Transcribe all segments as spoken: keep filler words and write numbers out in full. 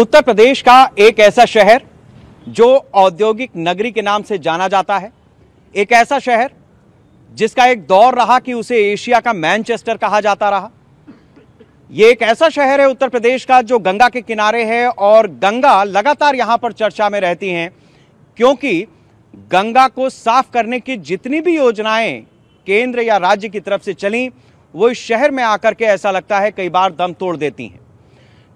उत्तर प्रदेश का एक ऐसा शहर जो औद्योगिक नगरी के नाम से जाना जाता है, एक ऐसा शहर जिसका एक दौर रहा कि उसे एशिया का मैनचेस्टर कहा जाता रहा। ये एक ऐसा शहर है उत्तर प्रदेश का जो गंगा के किनारे है और गंगा लगातार यहाँ पर चर्चा में रहती हैं, क्योंकि गंगा को साफ करने की जितनी भी योजनाएं केंद्र या राज्य की तरफ से चली वो इस शहर में आकर के ऐसा लगता है कई बार दम तोड़ देती हैं।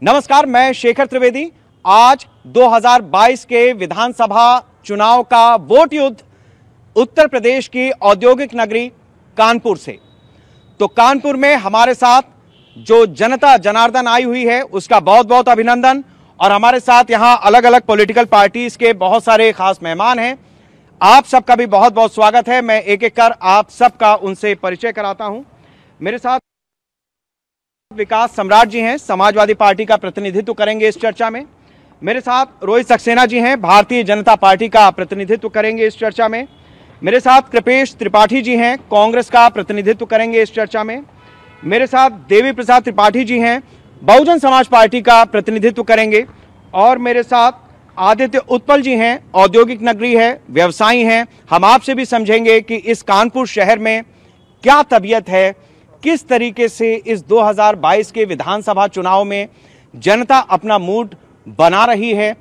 नमस्कार, मैं शेखर त्रिवेदी। आज दो हज़ार बाईस के विधानसभा चुनाव का वोट युद्ध उत्तर प्रदेश की औद्योगिक नगरी कानपुर से। तो कानपुर में हमारे साथ जो जनता जनार्दन आई हुई है उसका बहुत बहुत अभिनंदन, और हमारे साथ यहां अलग अलग पॉलिटिकल पार्टीज के बहुत सारे खास मेहमान हैं। आप सबका भी बहुत बहुत स्वागत है। मैं एक एक कर आप सबका उनसे परिचय कराता हूं। मेरे साथ विकास सम्राट जी हैं, समाजवादी पार्टी का प्रतिनिधित्व करेंगे इस चर्चा में। मेरे साथ रोहित सक्सेना जी हैं, भारतीय जनता पार्टी का प्रतिनिधित्व करेंगे इस चर्चा में। मेरे साथ कृपेश त्रिपाठी जी हैं, कांग्रेस का प्रतिनिधित्व करेंगे इस चर्चा में। मेरे साथ देवी प्रसाद त्रिपाठी जी हैं, बहुजन समाज पार्टी का प्रतिनिधित्व करेंगे। और मेरे साथ आदित्य उत्पल जी हैं, औद्योगिक नगरी है, व्यवसायी हैं। हम आपसे भी समझेंगे कि इस कानपुर शहर में क्या तबीयत है, किस तरीके से इस दो हज़ार बाईस के विधानसभा चुनाव में जनता अपना मूड बना रही है,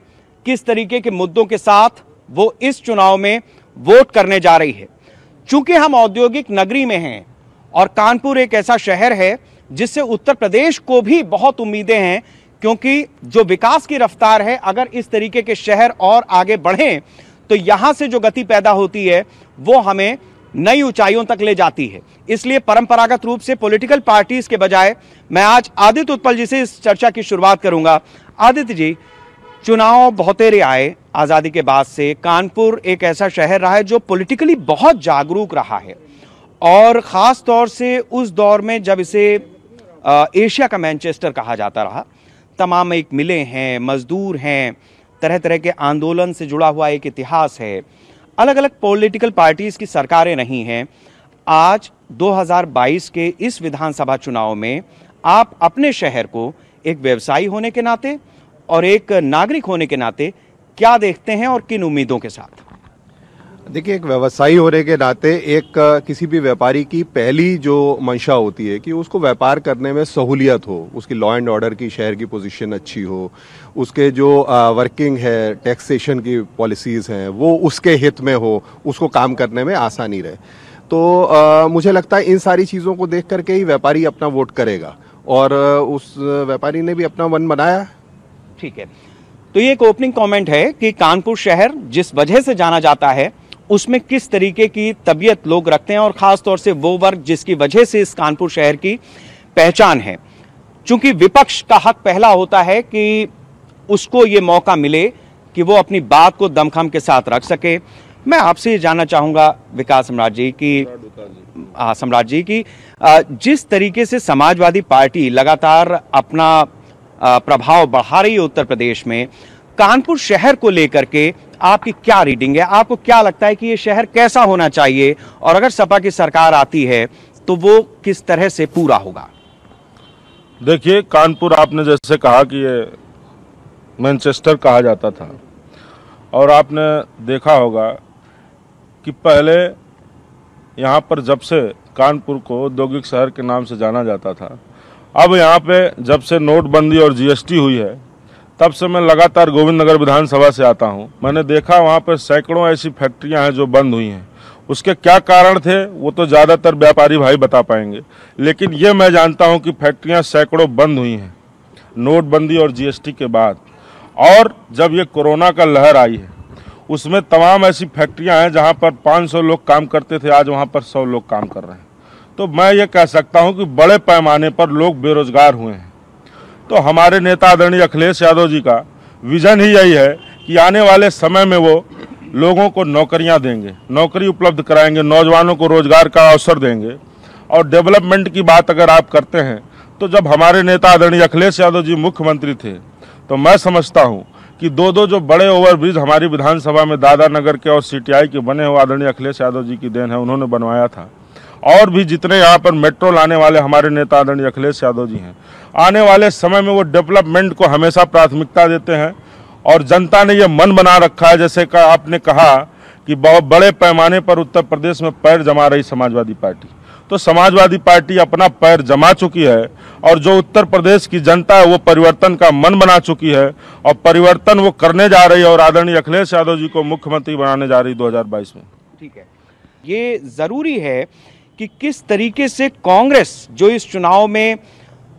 किस तरीके के मुद्दों के साथ वो इस चुनाव में वोट करने जा रही है। चूंकि हम औद्योगिक नगरी में हैं और कानपुर एक ऐसा शहर है जिससे उत्तर प्रदेश को भी बहुत उम्मीदें हैं, क्योंकि जो विकास की रफ्तार है, अगर इस तरीके के शहर और आगे बढ़ें तो यहाँ से जो गति पैदा होती है वो हमें नई ऊंचाइयों तक ले जाती है। इसलिए परंपरागत रूप से पॉलिटिकल पार्टीज के बजाय मैं आज आदित्य उत्पल जी से इस चर्चा की शुरुआत करूंगा। आदित्य जी, चुनाव बहुतेरे आए आज़ादी के बाद से, कानपुर एक ऐसा शहर रहा है जो पॉलिटिकली बहुत जागरूक रहा है, और ख़ास तौर से उस दौर में जब इसे एशिया का मैनचेस्टर कहा जाता रहा। तमाम एक मिले हैं, मजदूर हैं, तरह तरह के आंदोलन से जुड़ा हुआ एक इतिहास है, अलग अलग पॉलिटिकल पार्टीज़ की सरकारें नहीं हैं। आज दो हज़ार बाईस के इस विधानसभा चुनाव में आप अपने शहर को एक व्यवसायी होने के नाते और एक नागरिक होने के नाते क्या देखते हैं और किन उम्मीदों के साथ? देखिए, एक व्यवसायी होने के नाते एक किसी भी व्यापारी की पहली जो मंशा होती है कि उसको व्यापार करने में सहूलियत हो, उसकी लॉ एंड ऑर्डर की शहर की पोजीशन अच्छी हो, उसके जो वर्किंग है, टैक्सेशन की पॉलिसीज़ हैं वो उसके हित में हो, उसको काम करने में आसानी रहे। तो आ, मुझे लगता है इन सारी चीज़ों को देख करके ही व्यापारी अपना वोट करेगा, और उस व्यापारी ने भी अपना मन बनाया। ठीक है, तो ये एक ओपनिंग कमेंट है कि कानपुर शहर जिस वजह से जाना जाता है उसमें किस तरीके की तबीयत लोग रखते हैं, और खास तौर से वो वर्ग जिसकी वजह से इस कानपुर शहर की पहचान है। चूंकि विपक्ष का हक पहला होता है कि उसको ये मौका मिले कि वो अपनी बात को दमखम के साथ रख सके। मैं आपसे ये जानना चाहूँगा विकास सम्राट जी की हाँ सम्राट जी की जिस तरीके से समाजवादी पार्टी लगातार अपना प्रभाव बढ़ा रही है उत्तर प्रदेश में, कानपुर शहर को लेकर के आपकी क्या रीडिंग है? आपको क्या लगता है कि ये शहर कैसा होना चाहिए, और अगर सपा की सरकार आती है तो वो किस तरह से पूरा होगा? देखिए, कानपुर आपने जैसे कहा कि ये मैनचेस्टर कहा जाता था, और आपने देखा होगा कि पहले यहाँ पर जब से कानपुर को औद्योगिक शहर के नाम से जाना जाता था, अब यहाँ पे जब से नोटबंदी और जीएसटी हुई है तब से मैं लगातार गोविंद नगर विधानसभा से आता हूँ। मैंने देखा वहाँ पर सैकड़ों ऐसी फैक्ट्रियाँ हैं जो बंद हुई हैं। उसके क्या कारण थे वो तो ज़्यादातर व्यापारी भाई बता पाएंगे, लेकिन ये मैं जानता हूँ कि फैक्ट्रियाँ सैकड़ों बंद हुई हैं नोटबंदी और जीएसटी के बाद। और जब ये कोरोना का लहर आई है उसमें तमाम ऐसी फैक्ट्रियाँ हैं जहाँ पर पाँच सौ लोग काम करते थे, आज वहाँ पर सौ लोग काम कर रहे हैं। तो मैं ये कह सकता हूं कि बड़े पैमाने पर लोग बेरोजगार हुए हैं। तो हमारे नेता आदरणीय अखिलेश यादव जी का विजन ही यही है कि आने वाले समय में वो लोगों को नौकरियां देंगे, नौकरी उपलब्ध कराएंगे, नौजवानों को रोजगार का अवसर देंगे। और डेवलपमेंट की बात अगर आप करते हैं तो जब हमारे नेता आदरणीय अखिलेश यादव जी मुख्यमंत्री थे तो मैं समझता हूँ कि दो दो जो बड़े ओवरब्रिज हमारी विधानसभा में दादा नगर के और सी टी आई के बने हुए आदरणीय अखिलेश यादव जी की देन है, उन्होंने बनवाया था। और भी जितने यहाँ पर मेट्रो लाने वाले हमारे नेता आदरणीय अखिलेश यादव जी हैं, आने वाले समय में वो डेवलपमेंट को हमेशा प्राथमिकता देते हैं। और जनता ने ये मन बना रखा है, जैसे का आपने कहा कि बहुत बड़े पैमाने पर उत्तर प्रदेश में पैर जमा रही समाजवादी पार्टी, तो समाजवादी पार्टी अपना पैर जमा चुकी है और जो उत्तर प्रदेश की जनता है वो परिवर्तन का मन बना चुकी है और परिवर्तन वो करने जा रही है और आदरणीय अखिलेश यादव जी को मुख्यमंत्री बनाने जा रही है दो हज़ार बाईस में। ठीक है, ये ज़रूरी है कि किस तरीके से कांग्रेस जो इस चुनाव में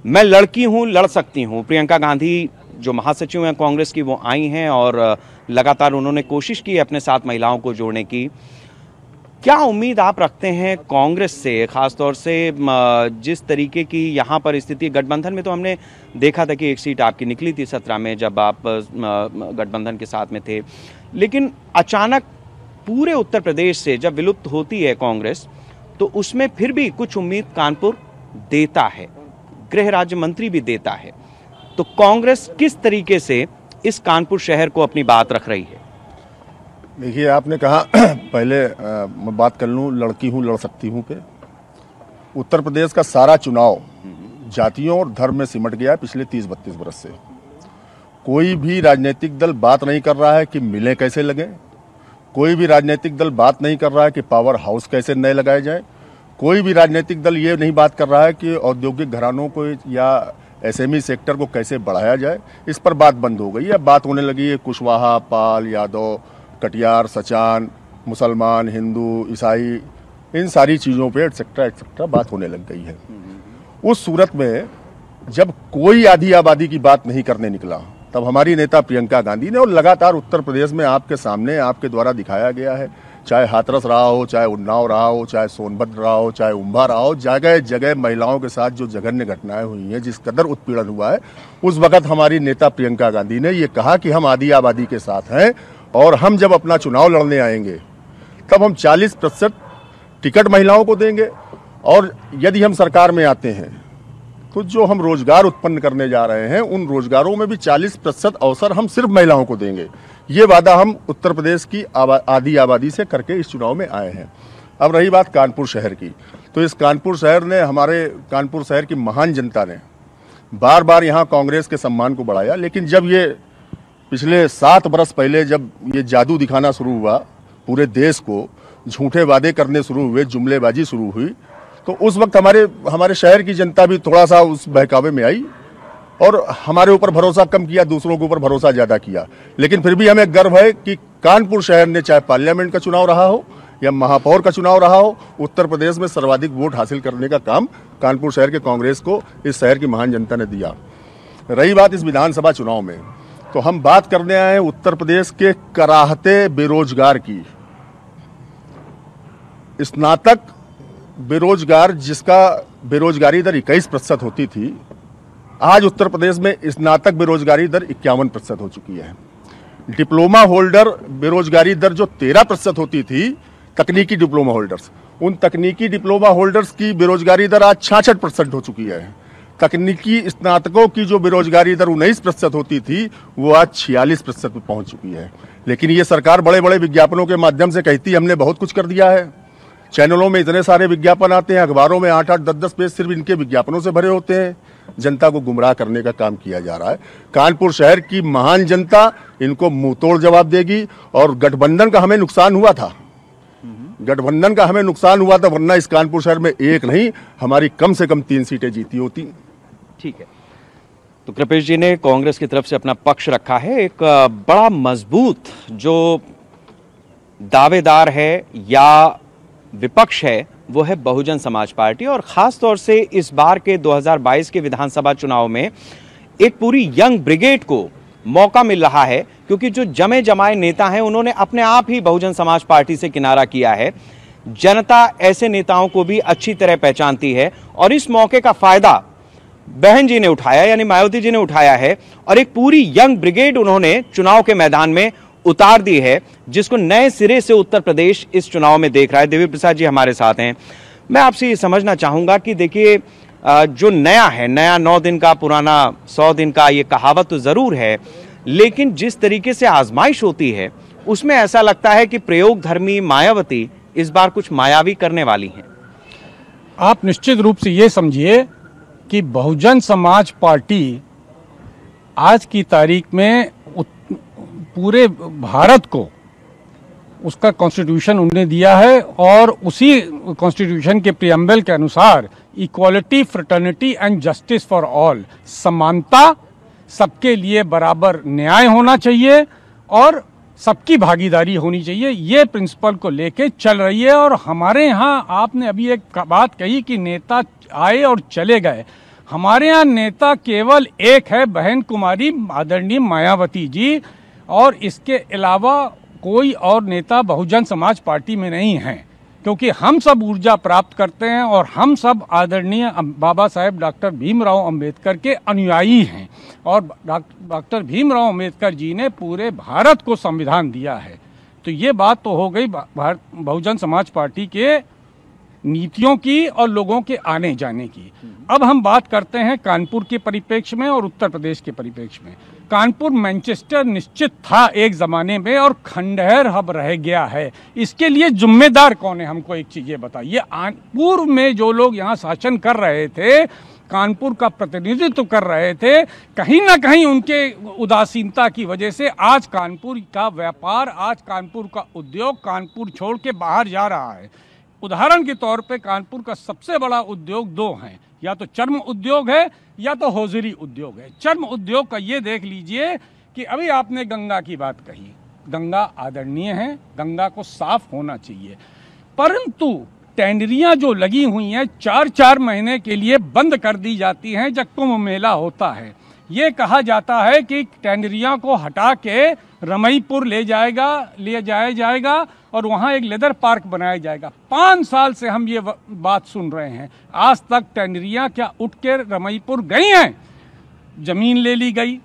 मैं लड़की हूँ लड़ सकती हूँ, प्रियंका गांधी जो महासचिव हैं कांग्रेस की वो आई हैं और लगातार उन्होंने कोशिश की अपने साथ महिलाओं को जोड़ने की। क्या उम्मीद आप रखते हैं कांग्रेस से, खासतौर से जिस तरीके की यहाँ पर स्थिति, गठबंधन में तो हमने देखा था कि एक सीट आपकी निकली थी सत्रह में जब आप गठबंधन के साथ में थे, लेकिन अचानक पूरे उत्तर प्रदेश से जब विलुप्त होती है कांग्रेस तो उसमें फिर भी कुछ उम्मीद कानपुर देता है, गृह राज्य मंत्री भी देता है, तो कांग्रेस किस तरीके से इस कानपुर शहर को अपनी बात रख रही है? देखिए, आपने कहा, पहले आ, मैं बात कर लूँ लड़की हूँ लड़ सकती हूँ पे। उत्तर प्रदेश का सारा चुनाव जातियों और धर्म में सिमट गया है पिछले तीस बत्तीस बरस से। कोई भी राजनीतिक दल बात नहीं कर रहा है कि मिले कैसे लगें, कोई भी राजनीतिक दल बात नहीं कर रहा है कि पावर हाउस कैसे नए लगाए जाए, कोई भी राजनीतिक दल ये नहीं बात कर रहा है कि औद्योगिक घरानों को या एसएमई सेक्टर को कैसे बढ़ाया जाए। इस पर बात बंद हो गई है। बात होने लगी है कुशवाहा, पाल, यादव, कटियार, सचान, मुसलमान, हिंदू, ईसाई, इन सारी चीज़ों पे एक्सेट्रा एक्सेट्रा बात होने लग गई है। उस सूरत में जब कोई आधी आबादी की बात नहीं करने निकला तब हमारी नेता प्रियंका गांधी ने, और लगातार उत्तर प्रदेश में आपके सामने आपके द्वारा दिखाया गया है, चाहे हाथरस रहा हो, चाहे उन्नाव रहा हो, चाहे सोनभद्र रहा हो, चाहे उम्बा रहा हो, जगह जगह महिलाओं के साथ जो जघन्य घटनाएं हुई हैं, जिस कदर उत्पीड़न हुआ है, उस वक्त हमारी नेता प्रियंका गांधी ने ये कहा कि हम आधी आबादी के साथ हैं और हम जब अपना चुनाव लड़ने आएंगे तब हम चालीस प्रतिशत टिकट महिलाओं को देंगे और यदि हम सरकार में आते हैं तो जो हम रोजगार उत्पन्न करने जा रहे हैं उन रोजगारों में भी चालीस प्रतिशत अवसर हम सिर्फ महिलाओं को देंगे। ये वादा हम उत्तर प्रदेश की आधी आबादी से करके इस चुनाव में आए हैं। अब रही बात कानपुर शहर की, तो इस कानपुर शहर ने, हमारे कानपुर शहर की महान जनता ने बार बार यहाँ कांग्रेस के सम्मान को बढ़ाया, लेकिन जब ये पिछले सात बरस पहले जब ये जादू दिखाना शुरू हुआ, पूरे देश को झूठे वादे करने शुरू हुए, जुमलेबाजी शुरू हुई, तो उस वक्त हमारे हमारे शहर की जनता भी थोड़ा सा उस बहकावे में आई और हमारे ऊपर भरोसा कम किया, दूसरों के ऊपर भरोसा ज़्यादा किया। लेकिन फिर भी हमें गर्व है कि कानपुर शहर ने, चाहे पार्लियामेंट का चुनाव रहा हो या महापौर का चुनाव रहा हो, उत्तर प्रदेश में सर्वाधिक वोट हासिल करने का काम कानपुर शहर के कांग्रेस को इस शहर की महान जनता ने दिया। रही बात इस विधानसभा चुनाव में, तो हम बात करने आए हैं उत्तर प्रदेश के कराहते बेरोजगार की। स्नातक बेरोजगार, जिसका बेरोजगारी दर इक्कीस प्रतिशत होती थी, आज उत्तर प्रदेश में स्नातक बेरोजगारी दर इक्यावन प्रतिशत हो चुकी है। डिप्लोमा होल्डर बेरोजगारी दर जो तेरह प्रतिशत होती थी, तकनीकी डिप्लोमा होल्डर्स, उन तकनीकी डिप्लोमा होल्डर्स की बेरोजगारी दर आज छियासठ प्रतिशत हो चुकी है। तकनीकी स्नातकों की जो बेरोजगारी दर उन्नीस प्रतिशत होती थी वो आज छियालीस प्रतिशत पर पहुँच चुकी है। लेकिन ये सरकार बड़े बड़े विज्ञापनों के माध्यम से कहती है हमने बहुत कुछ कर दिया है। चैनलों में इतने सारे विज्ञापन आते हैं, अखबारों में आठ आठ दस दस पेज सिर्फ इनके विज्ञापनों से भरे होते हैं। जनता को गुमराह करने का काम किया जा रहा है। कानपुर शहर की महान जनता इनको मुंहतोड़ जवाब देगी। और गठबंधन का हमें नुकसान हुआ था, गठबंधन का हमें नुकसान हुआ था, वरना इस कानपुर शहर में एक नहीं हमारी कम से कम तीन सीटें जीती होती। ठीक है, तो कृपेश जी ने कांग्रेस की तरफ से अपना पक्ष रखा है। एक बड़ा मजबूत जो दावेदार है या विपक्ष है वो है बहुजन समाज पार्टी, और ख़ास तौर से इस बार के दो हज़ार बाईस के विधानसभा चुनाव में एक पूरी यंग ब्रिगेड को मौका मिल रहा है, क्योंकि जो जमे जमाए नेता हैं उन्होंने अपने आप ही बहुजन समाज पार्टी से किनारा किया है। जनता ऐसे नेताओं को भी अच्छी तरह पहचानती है और इस मौके का फ़ायदा बहन जी ने उठाया, यानी मायावती जी ने उठाया है, और एक पूरी यंग ब्रिगेड उन्होंने चुनाव के मैदान में उतार दी है, जिसको नए सिरे से उत्तर प्रदेश इस चुनाव में देख रहा है। देवी प्रसाद जी हमारे साथ हैं। मैं आपसे ये समझना चाहूँगा कि देखिए, जो नया है, नया नौ दिन का, पुराना सौ दिन का, ये कहावत तो ज़रूर है, लेकिन जिस तरीके से आजमाइश होती है उसमें ऐसा लगता है कि प्रयोग धर्मी मायावती इस बार कुछ मायावी करने वाली हैं। आप निश्चित रूप से ये समझिए कि बहुजन समाज पार्टी आज की तारीख में पूरे भारत को उसका कॉन्स्टिट्यूशन उन्होंने दिया है और उसी कॉन्स्टिट्यूशन के प्रियम्बल के अनुसार equality, fraternity and justice for all, समानता, सबके लिए बराबर न्याय होना चाहिए और सबकी भागीदारी होनी चाहिए, ये प्रिंसिपल को लेके चल रही है। और हमारे यहाँ आपने अभी एक बात कही कि नेता आए और चले गए, हमारे यहाँ नेता केवल एक है, बहन कुमारी आदरणीय मायावती जी, और इसके अलावा कोई और नेता बहुजन समाज पार्टी में नहीं है, क्योंकि हम सब ऊर्जा प्राप्त करते हैं और हम सब आदरणीय बाबा साहेब डॉक्टर भीमराव अंबेडकर के अनुयायी हैं और डॉक्टर भीमराव अंबेडकर जी ने पूरे भारत को संविधान दिया है। तो ये बात तो हो गई भारत बहुजन समाज पार्टी के नीतियों की और लोगों के आने जाने की। अब हम बात करते हैं कानपुर के परिप्रेक्ष्य में और उत्तर प्रदेश के परिप्रेक्ष्य में। कानपुर मैनचेस्टर निश्चित था एक ज़माने में और खंडहर अब रह गया है। इसके लिए जिम्मेदार कौन है, हमको एक चीज़ ये बताइए। पूर्व में जो लोग यहाँ शासन कर रहे थे, कानपुर का प्रतिनिधित्व कर रहे थे, कहीं ना कहीं उनके उदासीनता की वजह से आज कानपुर का व्यापार, आज कानपुर का उद्योग कानपुर छोड़ के बाहर जा रहा है। उदाहरण के तौर पे कानपुर का सबसे बड़ा उद्योग दो हैं, या तो चर्म उद्योग है या तो हौजरी उद्योग है। चर्म उद्योग का ये देख लीजिए कि अभी आपने गंगा की बात कही, गंगा आदरणीय है, गंगा को साफ होना चाहिए, परंतु टेंडरियां जो लगी हुई हैं चार चार महीने के लिए बंद कर दी जाती हैं जब कुंभ मेला होता है। ये कहा जाता है कि टेंडरिया को हटा के रमईपुर ले जाएगा ले जाया जाएगा और वहाँ एक लेदर पार्क बनाया जाएगा। पाँच साल से हम ये बात सुन रहे हैं, आज तक टेंडरिया क्या उठ के रमईपुर गई हैं? जमीन ले ली गई,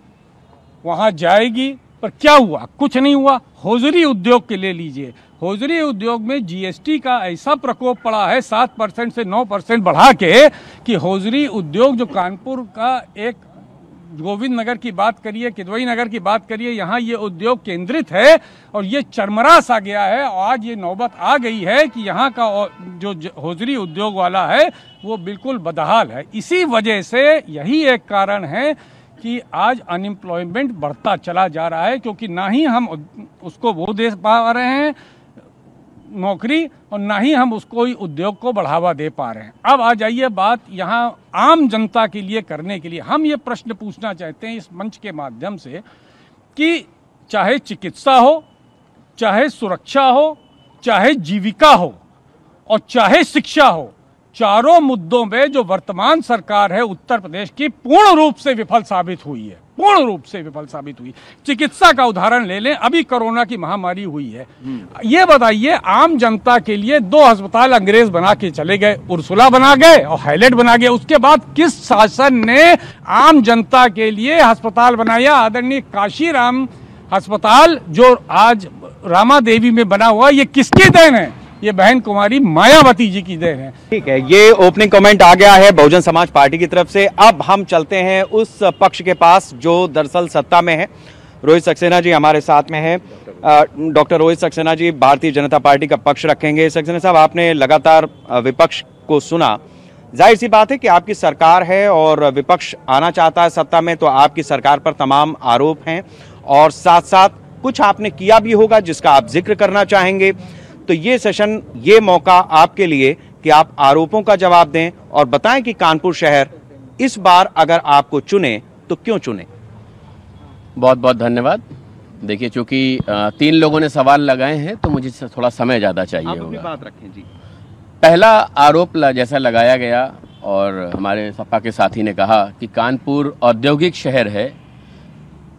वहाँ जाएगी, पर क्या हुआ? कुछ नहीं हुआ। हौजरी उद्योग के ले लीजिए, हौजरी उद्योग में जीएसटी का ऐसा प्रकोप पड़ा है, सात परसेंट से नौ परसेंट बढ़ा के, कि हौजरी उद्योग जो कानपुर का एक, गोविंद नगर की बात करिए, किदवई नगर की बात करिए, यहाँ ये उद्योग केंद्रित है और ये चरमरा सा गया है। आज ये नौबत आ गई है कि यहाँ का जो हौजरी उद्योग वाला है वो बिल्कुल बदहाल है। इसी वजह से, यही एक कारण है कि आज अनएम्प्लॉयमेंट बढ़ता चला जा रहा है, क्योंकि ना ही हम उसको वो दे पा रहे हैं नौकरी और ना ही हम उसको ही उद्योग को बढ़ावा दे पा रहे हैं। अब आ जाइए बात यहाँ आम जनता के लिए करने के लिए। हम ये प्रश्न पूछना चाहते हैं इस मंच के माध्यम से कि चाहे चिकित्सा हो, चाहे सुरक्षा हो, चाहे जीविका हो और चाहे शिक्षा हो, चारों मुद्दों में जो वर्तमान सरकार है उत्तर प्रदेश की पूर्ण रूप से विफल साबित हुई है, पूर्ण रूप से विफल साबित हुई। चिकित्सा का उदाहरण ले लें, अभी कोरोना की महामारी हुई है, ये बताइए आम जनता के लिए दो अस्पताल अंग्रेज बना के चले गए, उर्सुला बना गए और हैलट बना गए। उसके बाद किस शासन ने आम जनता के लिए अस्पताल बनाया? आदरणीय काशीराम अस्पताल जो आज रामा देवी में बना हुआ, ये किसकी देन है? ये बहन कुमारी मायावती जी की देन है। ठीक है, ये ओपनिंग कमेंट आ गया है बहुजन समाज पार्टी की तरफ से। अब हम चलते हैं उस पक्ष के पास जो दरअसल सत्ता में है। रोहित सक्सेना जी हमारे साथ में है। डॉक्टर रोहित सक्सेना जी भारतीय जनता पार्टी का पक्ष रखेंगे। सक्सेना साहब, आपने लगातार विपक्ष को सुना, जाहिर सी बात है कि आपकी सरकार है और विपक्ष आना चाहता है सत्ता में, तो आपकी सरकार पर तमाम आरोप हैं और साथ साथ कुछ आपने किया भी होगा जिसका आप जिक्र करना चाहेंगे। तो ये सेशन, ये मौका आपके लिए कि आप आरोपों का जवाब दें और बताएं कि कानपुर शहर इस बार अगर आपको चुने तो क्यों चुने। बहुत बहुत धन्यवाद। देखिए, चूंकि तीन लोगों ने सवाल लगाए हैं तो मुझे थोड़ा समय ज़्यादा चाहिए होगा। आप अपनी बात रखें जी। पहला आरोप जैसा लगाया गया और हमारे सपा के साथी ने कहा कि कानपुर औद्योगिक शहर है,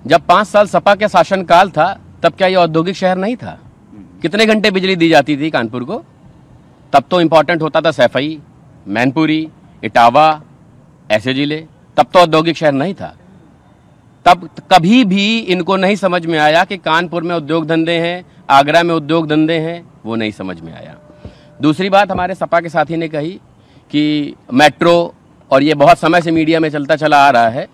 जब पाँच साल सपा के शासनकाल था तब क्या ये औद्योगिक शहर नहीं था? कितने घंटे बिजली दी जाती थी कानपुर को? तब तो इम्पोर्टेंट होता था सैफई, मैनपुरी, इटावा, ऐसे जिले, तब तो औद्योगिक शहर नहीं था। तब कभी भी इनको नहीं समझ में आया कि कानपुर में उद्योग धंधे हैं, आगरा में उद्योग धंधे हैं, वो नहीं समझ में आया। दूसरी बात हमारे सपा के साथी ने कही कि मेट्रो, और ये बहुत समय से मीडिया में चलता चला आ रहा है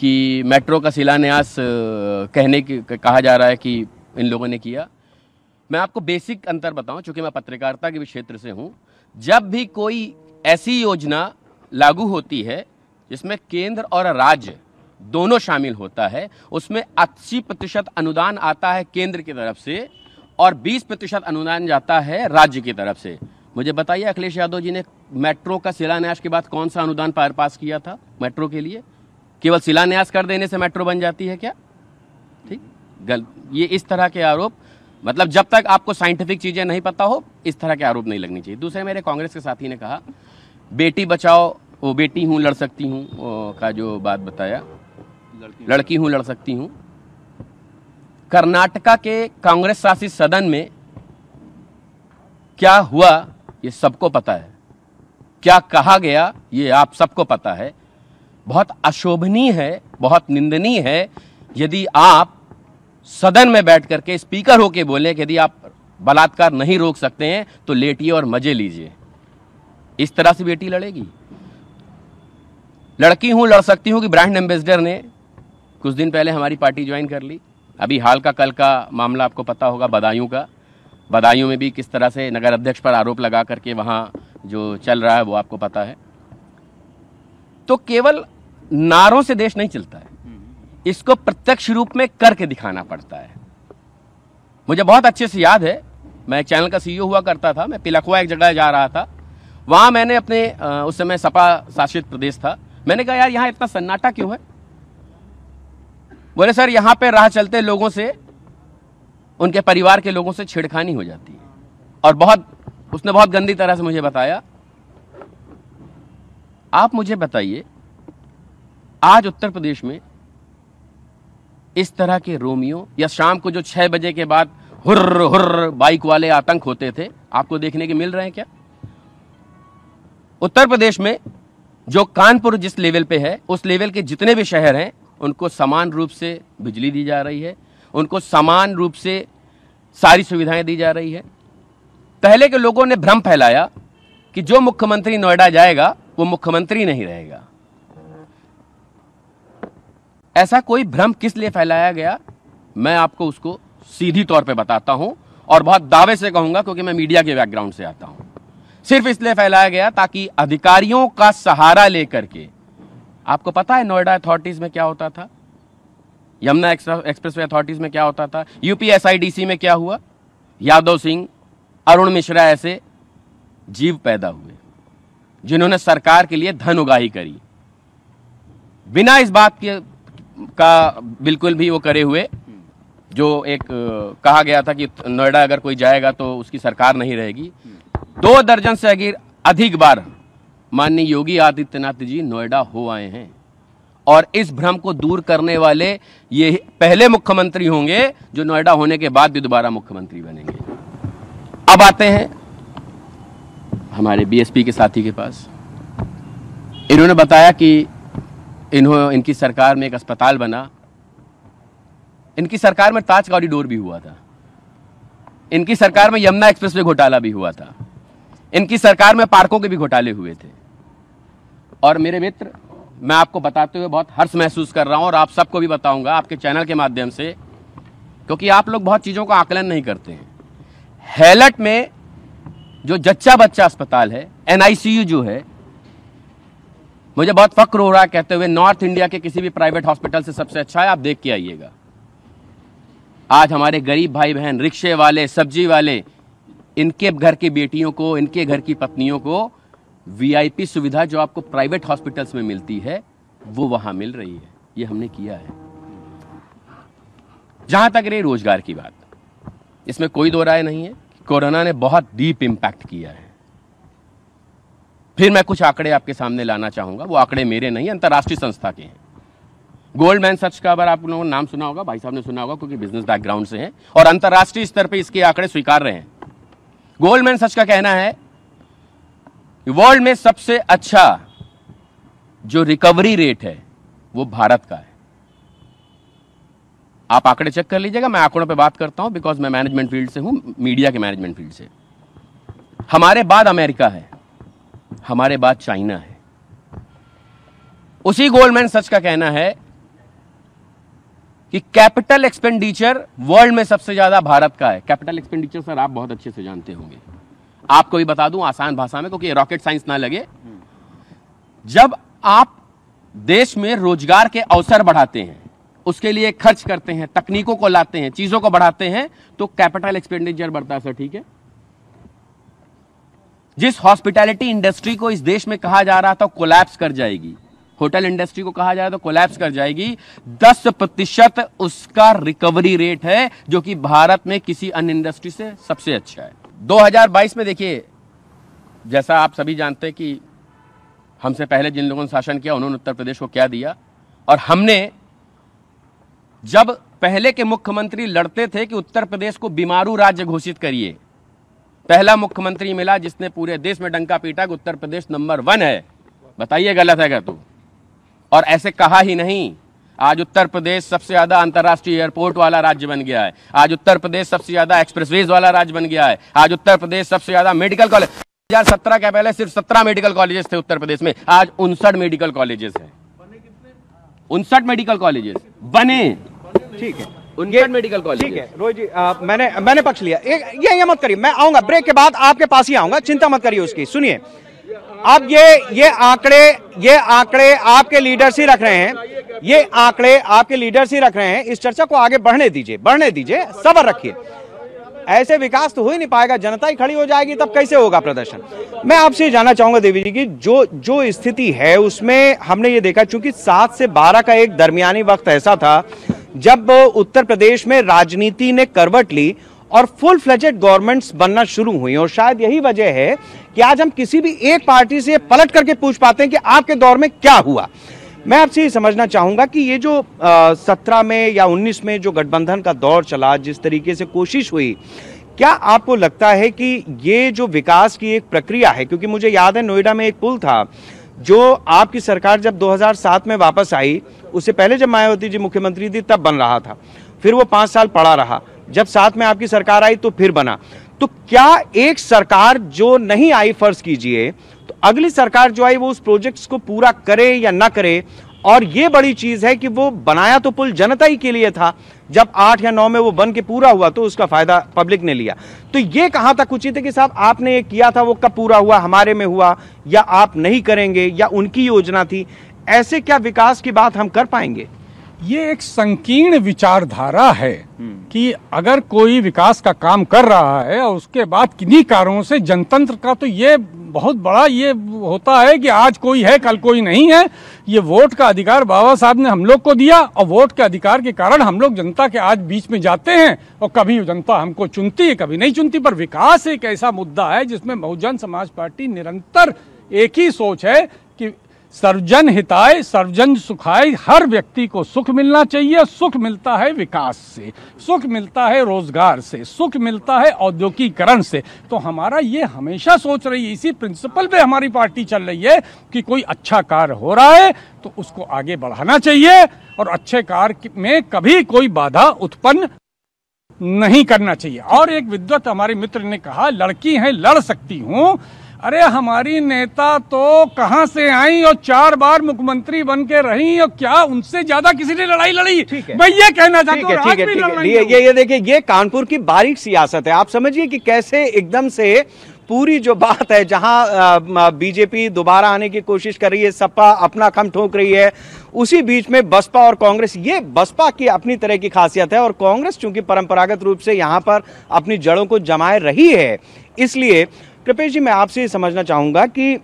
कि मेट्रो का शिलान्यास कहने की कहा जा रहा है कि इन लोगों ने किया। मैं आपको बेसिक अंतर बताऊं, चूंकि मैं पत्रकारिता के भी क्षेत्र से हूं, जब भी कोई ऐसी योजना लागू होती है जिसमें केंद्र और राज्य दोनों शामिल होता है। उसमें अस्सी प्रतिशत अनुदान आता है केंद्र की तरफ से और बीस प्रतिशत अनुदान जाता है राज्य की तरफ से। मुझे बताइए, अखिलेश यादव जी ने मेट्रो का शिलान्यास के बाद कौन सा अनुदान पार पास किया था? मेट्रो के लिए केवल शिलान्यास कर देने से मेट्रो बन जाती है क्या? ठीक गलत, ये इस तरह के आरोप, मतलब जब तक आपको साइंटिफिक चीज़ें नहीं पता हो इस तरह के आरोप नहीं लगनी चाहिए। दूसरे, मेरे कांग्रेस के साथी ने कहा बेटी बचाओ, वो बेटी हूँ लड़ सकती हूँ का जो बात बताया, लड़की हूँ लड़ सकती हूँ। कर्नाटका के कांग्रेस शासित सदन में क्या हुआ ये सबको पता है, क्या कहा गया ये आप सबको पता है। बहुत अशोभनीय है, बहुत निंदनीय है यदि आप सदन में बैठ करके स्पीकर होके बोले कि यदि आप बलात्कार नहीं रोक सकते हैं तो लेटिए और मजे लीजिए। इस तरह से बेटी लड़ेगी। लड़की हूं लड़ सकती हूं कि ब्रांड एम्बेसडर ने कुछ दिन पहले हमारी पार्टी ज्वाइन कर ली। अभी हाल का कल का मामला आपको पता होगा, बदायूं का। बदायूं में भी किस तरह से नगर अध्यक्ष पर आरोप लगा करके वहाँ जो चल रहा है वो आपको पता है। तो केवल नारों से देश नहीं चलता है, इसको प्रत्यक्ष रूप में करके दिखाना पड़ता है। मुझे बहुत अच्छे से याद है, मैं एक चैनल का सीईओ हुआ करता था, मैं पिलखवा एक जगह जा रहा था, वहाँ मैंने अपने आ, उस समय सपा शासित प्रदेश था, मैंने कहा यार यहाँ इतना सन्नाटा क्यों है? बोले सर यहाँ पे राह चलते लोगों से, उनके परिवार के लोगों से छेड़खानी हो जाती है। और बहुत, उसने बहुत गंदी तरह से मुझे बताया। आप मुझे बताइए, आज उत्तर प्रदेश में इस तरह के रोमियो या शाम को जो छह बजे के बाद हुर्र हुर्र बाइक वाले आतंक होते थे आपको देखने के मिल रहे हैं क्या? उत्तर प्रदेश में जो कानपुर जिस लेवल पे है उस लेवल के जितने भी शहर हैं उनको समान रूप से बिजली दी जा रही है, उनको समान रूप से सारी सुविधाएं दी जा रही है। पहले के लोगों ने भ्रम फैलाया कि जो मुख्यमंत्री नोएडा जाएगा वो मुख्यमंत्री नहीं रहेगा। ऐसा कोई भ्रम किस लिए फैलाया गया मैं आपको उसको सीधी तौर पे बताता हूं और बहुत दावे से कहूंगा क्योंकि मैं मीडिया के बैकग्राउंड से आता हूं। सिर्फ इसलिए फैलाया गया ताकि अधिकारियों का सहारा लेकर के, आपको पता है नोएडा अथॉरिटीज में क्या होता था, यमुना एक्सप्रेसवे अथॉरिटीज में क्या होता था, यूपीएसआईडीसी में क्या हुआ, यादव सिंह, अरुण मिश्रा ऐसे जीव पैदा हुए जिन्होंने सरकार के लिए धन उगाही करी बिना इस बात के का बिल्कुल भी वो करे हुए। जो एक कहा गया था कि नोएडा अगर कोई जाएगा तो उसकी सरकार नहीं रहेगी, दो दर्जन से अधिक बार माननीय योगी आदित्यनाथ जी नोएडा हो आए हैं। और इस भ्रम को दूर करने वाले ये पहले मुख्यमंत्री होंगे जो नोएडा होने के बाद भी दोबारा मुख्यमंत्री बनेंगे। अब आते हैं हमारे बीएसपी के साथी के पास। इन्होंने बताया कि इन्होंने इनकी सरकार में एक अस्पताल बना, इनकी सरकार में ताज कॉरिडोर भी हुआ था, इनकी सरकार में यमुना एक्सप्रेसवे घोटाला भी हुआ था, इनकी सरकार में पार्कों के भी घोटाले हुए थे। और मेरे मित्र, मैं आपको बताते हुए बहुत हर्ष महसूस कर रहा हूं और आप सबको भी बताऊंगा आपके चैनल के माध्यम से, क्योंकि आप लोग बहुत चीज़ों का आकलन नहीं करते हैं। हैलट में जो जच्चा बच्चा अस्पताल है, एन आई सी यू जो है, मुझे बहुत फक्र हो रहा है कहते हुए नॉर्थ इंडिया के किसी भी प्राइवेट हॉस्पिटल से सबसे अच्छा है, आप देख के आइएगा। आज हमारे गरीब भाई बहन, रिक्शे वाले, सब्जी वाले, इनके घर की बेटियों को, इनके घर की पत्नियों को वीआईपी सुविधा जो आपको प्राइवेट हॉस्पिटल्स में मिलती है वो वहां मिल रही है। ये हमने किया है। जहां तक रही रोजगार की बात, इसमें कोई दो राय नहीं है, कोरोना ने बहुत डीप इम्पैक्ट किया है। फिर मैं कुछ आंकड़े आपके सामने लाना चाहूंगा, वो आंकड़े मेरे नहीं, अंतर्राष्ट्रीय संस्था के हैं। गोल्डमैन सच का अगर आप लोगों ने नाम सुना होगा, भाई साहब ने सुना होगा क्योंकि बिजनेस बैकग्राउंड से हैं और अंतर्राष्ट्रीय स्तर पे इसके आंकड़े स्वीकार रहे हैं। गोल्डमैन सच का कहना है वर्ल्ड में सबसे अच्छा जो रिकवरी रेट है वो भारत का है। आप आंकड़े चेक कर लीजिएगा, मैं आंकड़ों पर बात करता हूँ बिकॉज मैं मैनेजमेंट फील्ड से हूँ, मीडिया के मैनेजमेंट फील्ड से। हमारे बाद अमेरिका है, हमारे बाद चाइना है। उसी गोल्डमैन सच का कहना है कि कैपिटल एक्सपेंडिचर वर्ल्ड में सबसे ज्यादा भारत का है। कैपिटल एक्सपेंडिचर सर आप बहुत अच्छे से जानते होंगे। आपको भी बता दूं आसान भाषा में, क्योंकि रॉकेट साइंस ना लगे, जब आप देश में रोजगार के अवसर बढ़ाते हैं, उसके लिए खर्च करते हैं, तकनीकों को लाते हैं, चीजों को बढ़ाते हैं, तो कैपिटल एक्सपेंडिचर बढ़ता है सर, ठीक है। जिस हॉस्पिटैलिटी इंडस्ट्री को इस देश में कहा जा रहा था कोलैप्स कर जाएगी, होटल इंडस्ट्री को कहा जा रहा था कोलैप्स कर जाएगी, दस प्रतिशत उसका रिकवरी रेट है, जो कि भारत में किसी अन्य इंडस्ट्री से सबसे अच्छा है। दो हज़ार बाईस में देखिए, जैसा आप सभी जानते हैं कि हमसे पहले जिन लोगों ने शासन किया उन्होंने उत्तर प्रदेश को क्या दिया, और हमने जब पहले के मुख्यमंत्री लड़ते थे कि उत्तर प्रदेश को बीमारू राज्य घोषित करिए, पहला मुख्यमंत्री मिला जिसने पूरे देश में डंका पीटा कि उत्तर प्रदेश नंबर वन है। बताइए गलत है क्या? तो और ऐसे कहा ही नहीं, आज उत्तर प्रदेश सबसे ज्यादा अंतर्राष्ट्रीय एयरपोर्ट वाला राज्य बन गया है, आज उत्तर प्रदेश सबसे ज्यादा एक्सप्रेसवेज वाला राज्य बन गया है, आज उत्तर प्रदेश सबसे ज्यादा मेडिकल कॉलेज, दो हजार सत्रह के पहले सिर्फ सत्रह मेडिकल कॉलेजेस थे उत्तर प्रदेश में, आज उनसठ मेडिकल कॉलेजेस हैं, उनसठ मेडिकल कॉलेजेस बने, ठीक है, उनसठ मेडिकल कॉलेज, ठीक है। रोहित जी आ, मैंने मैंने पक्ष लिया, ये ये मत करिए, मैं आऊंगा ब्रेक के बाद आपके पास ही आऊंगा, चिंता मत करिए उसकी। सुनिए, अब ये ये आंकड़े ये आंकड़े आपके लीडर्स ही रख रहे हैं, ये आंकड़े आपके लीडर्स ही रख रहे हैं, इस चर्चा को आगे बढ़ने दीजिए, बढ़ने दीजिए, सब्र रखिए, ऐसे विकास तो हो ही नहीं पाएगा, जनता ही खड़ी हो जाएगी तब कैसे होगा प्रदर्शन। मैं आपसे जानना चाहूंगा देवी जी की जो जो स्थिति है उसमें हमने ये देखा, चूंकि सात से बारह का एक दरमियानी वक्त ऐसा था जब उत्तर प्रदेश में राजनीति ने करवट ली और फुल फ्लेजेड गवर्नमेंट्स बनना शुरू हुई, और शायद यही वजह है कि आज हम किसी भी एक पार्टी से पलट करके पूछ पाते हैं कि आपके दौर में क्या हुआ। मैं आपसे ये समझना चाहूंगा कि ये जो सत्रह में या उन्नीस में जो गठबंधन का दौर चला, जिस तरीके से कोशिश हुई, क्या आपको लगता है कि ये जो विकास की एक प्रक्रिया है, क्योंकि मुझे याद है नोएडा में एक पुल था जो आपकी सरकार जब दो हज़ार सात में वापस आई, उससे पहले जब मायावती जी मुख्यमंत्री थी तब बन रहा था, फिर वो पाँच साल पड़ा रहा, जब साथ में आपकी सरकार आई तो फिर बना। तो क्या एक सरकार जो नहीं आई, फर्ज कीजिए, तो अगली सरकार जो आई वो उस प्रोजेक्ट्स को पूरा करे या ना करे, और ये बड़ी चीज़ है कि वो बनाया तो पुल जनता ही के लिए था, जब आठ या नौ में वो बन के पूरा हुआ तो उसका फायदा पब्लिक ने लिया। तो ये कहाँ तक उचित है कि साहब आपने ये किया था, वो कब पूरा हुआ, हमारे में हुआ या आप नहीं करेंगे, या उनकी योजना थी, ऐसे क्या विकास की बात हम कर पाएंगे? ये एक संकीर्ण विचारधारा है कि अगर कोई विकास का काम कर रहा है और उसके बाद किन्हीं कारणों से जनतंत्र का, तो ये बहुत बड़ा ये होता है कि आज कोई है कल कोई नहीं है। ये वोट का अधिकार बाबा साहब ने हम लोग को दिया, और वोट के अधिकार के कारण हम लोग जनता के आज बीच में जाते हैं, और कभी जनता हमको चुनती है कभी नहीं चुनती। पर विकास एक ऐसा मुद्दा है जिसमें बहुजन समाज पार्टी निरंतर एक ही सोच है कि सर्वजन हिताय सर्वजन सुखाय, हर व्यक्ति को सुख मिलना चाहिए। सुख मिलता है विकास से, सुख मिलता है रोजगार से, सुख मिलता है औद्योगिकरण से। तो हमारा ये हमेशा सोच रही है, इसी प्रिंसिपल पे हमारी पार्टी चल रही है कि कोई अच्छा कार्य हो रहा है तो उसको आगे बढ़ाना चाहिए, और अच्छे कार्य में कभी कोई बाधा उत्पन्न नहीं करना चाहिए। और एक विद्वत हमारे मित्र ने कहा, लड़की है लड़ सकती हूँ। अरे हमारी नेता तो कहां से आई और चार बार मुख्यमंत्री बन के रही, और क्या उनसे ज्यादा किसी ने लड़ाई लड़ी? ठीक है, मैं ये कहना चाहता हूँ। ये ये देखिए, ये कानपुर की बारीक सियासत है। आप समझिए कि कैसे एकदम से पूरी जो बात है, जहां बीजेपी दोबारा आने की कोशिश कर रही है, सपा अपना खम ठोक रही है, उसी बीच में बसपा और कांग्रेस, ये बसपा की अपनी तरह की खासियत है, और कांग्रेस चूंकि परंपरागत रूप से यहां पर अपनी जड़ों को जमाए रही है। इसलिए कृपेश जी, मैं आपसे समझना चाहूँगा कि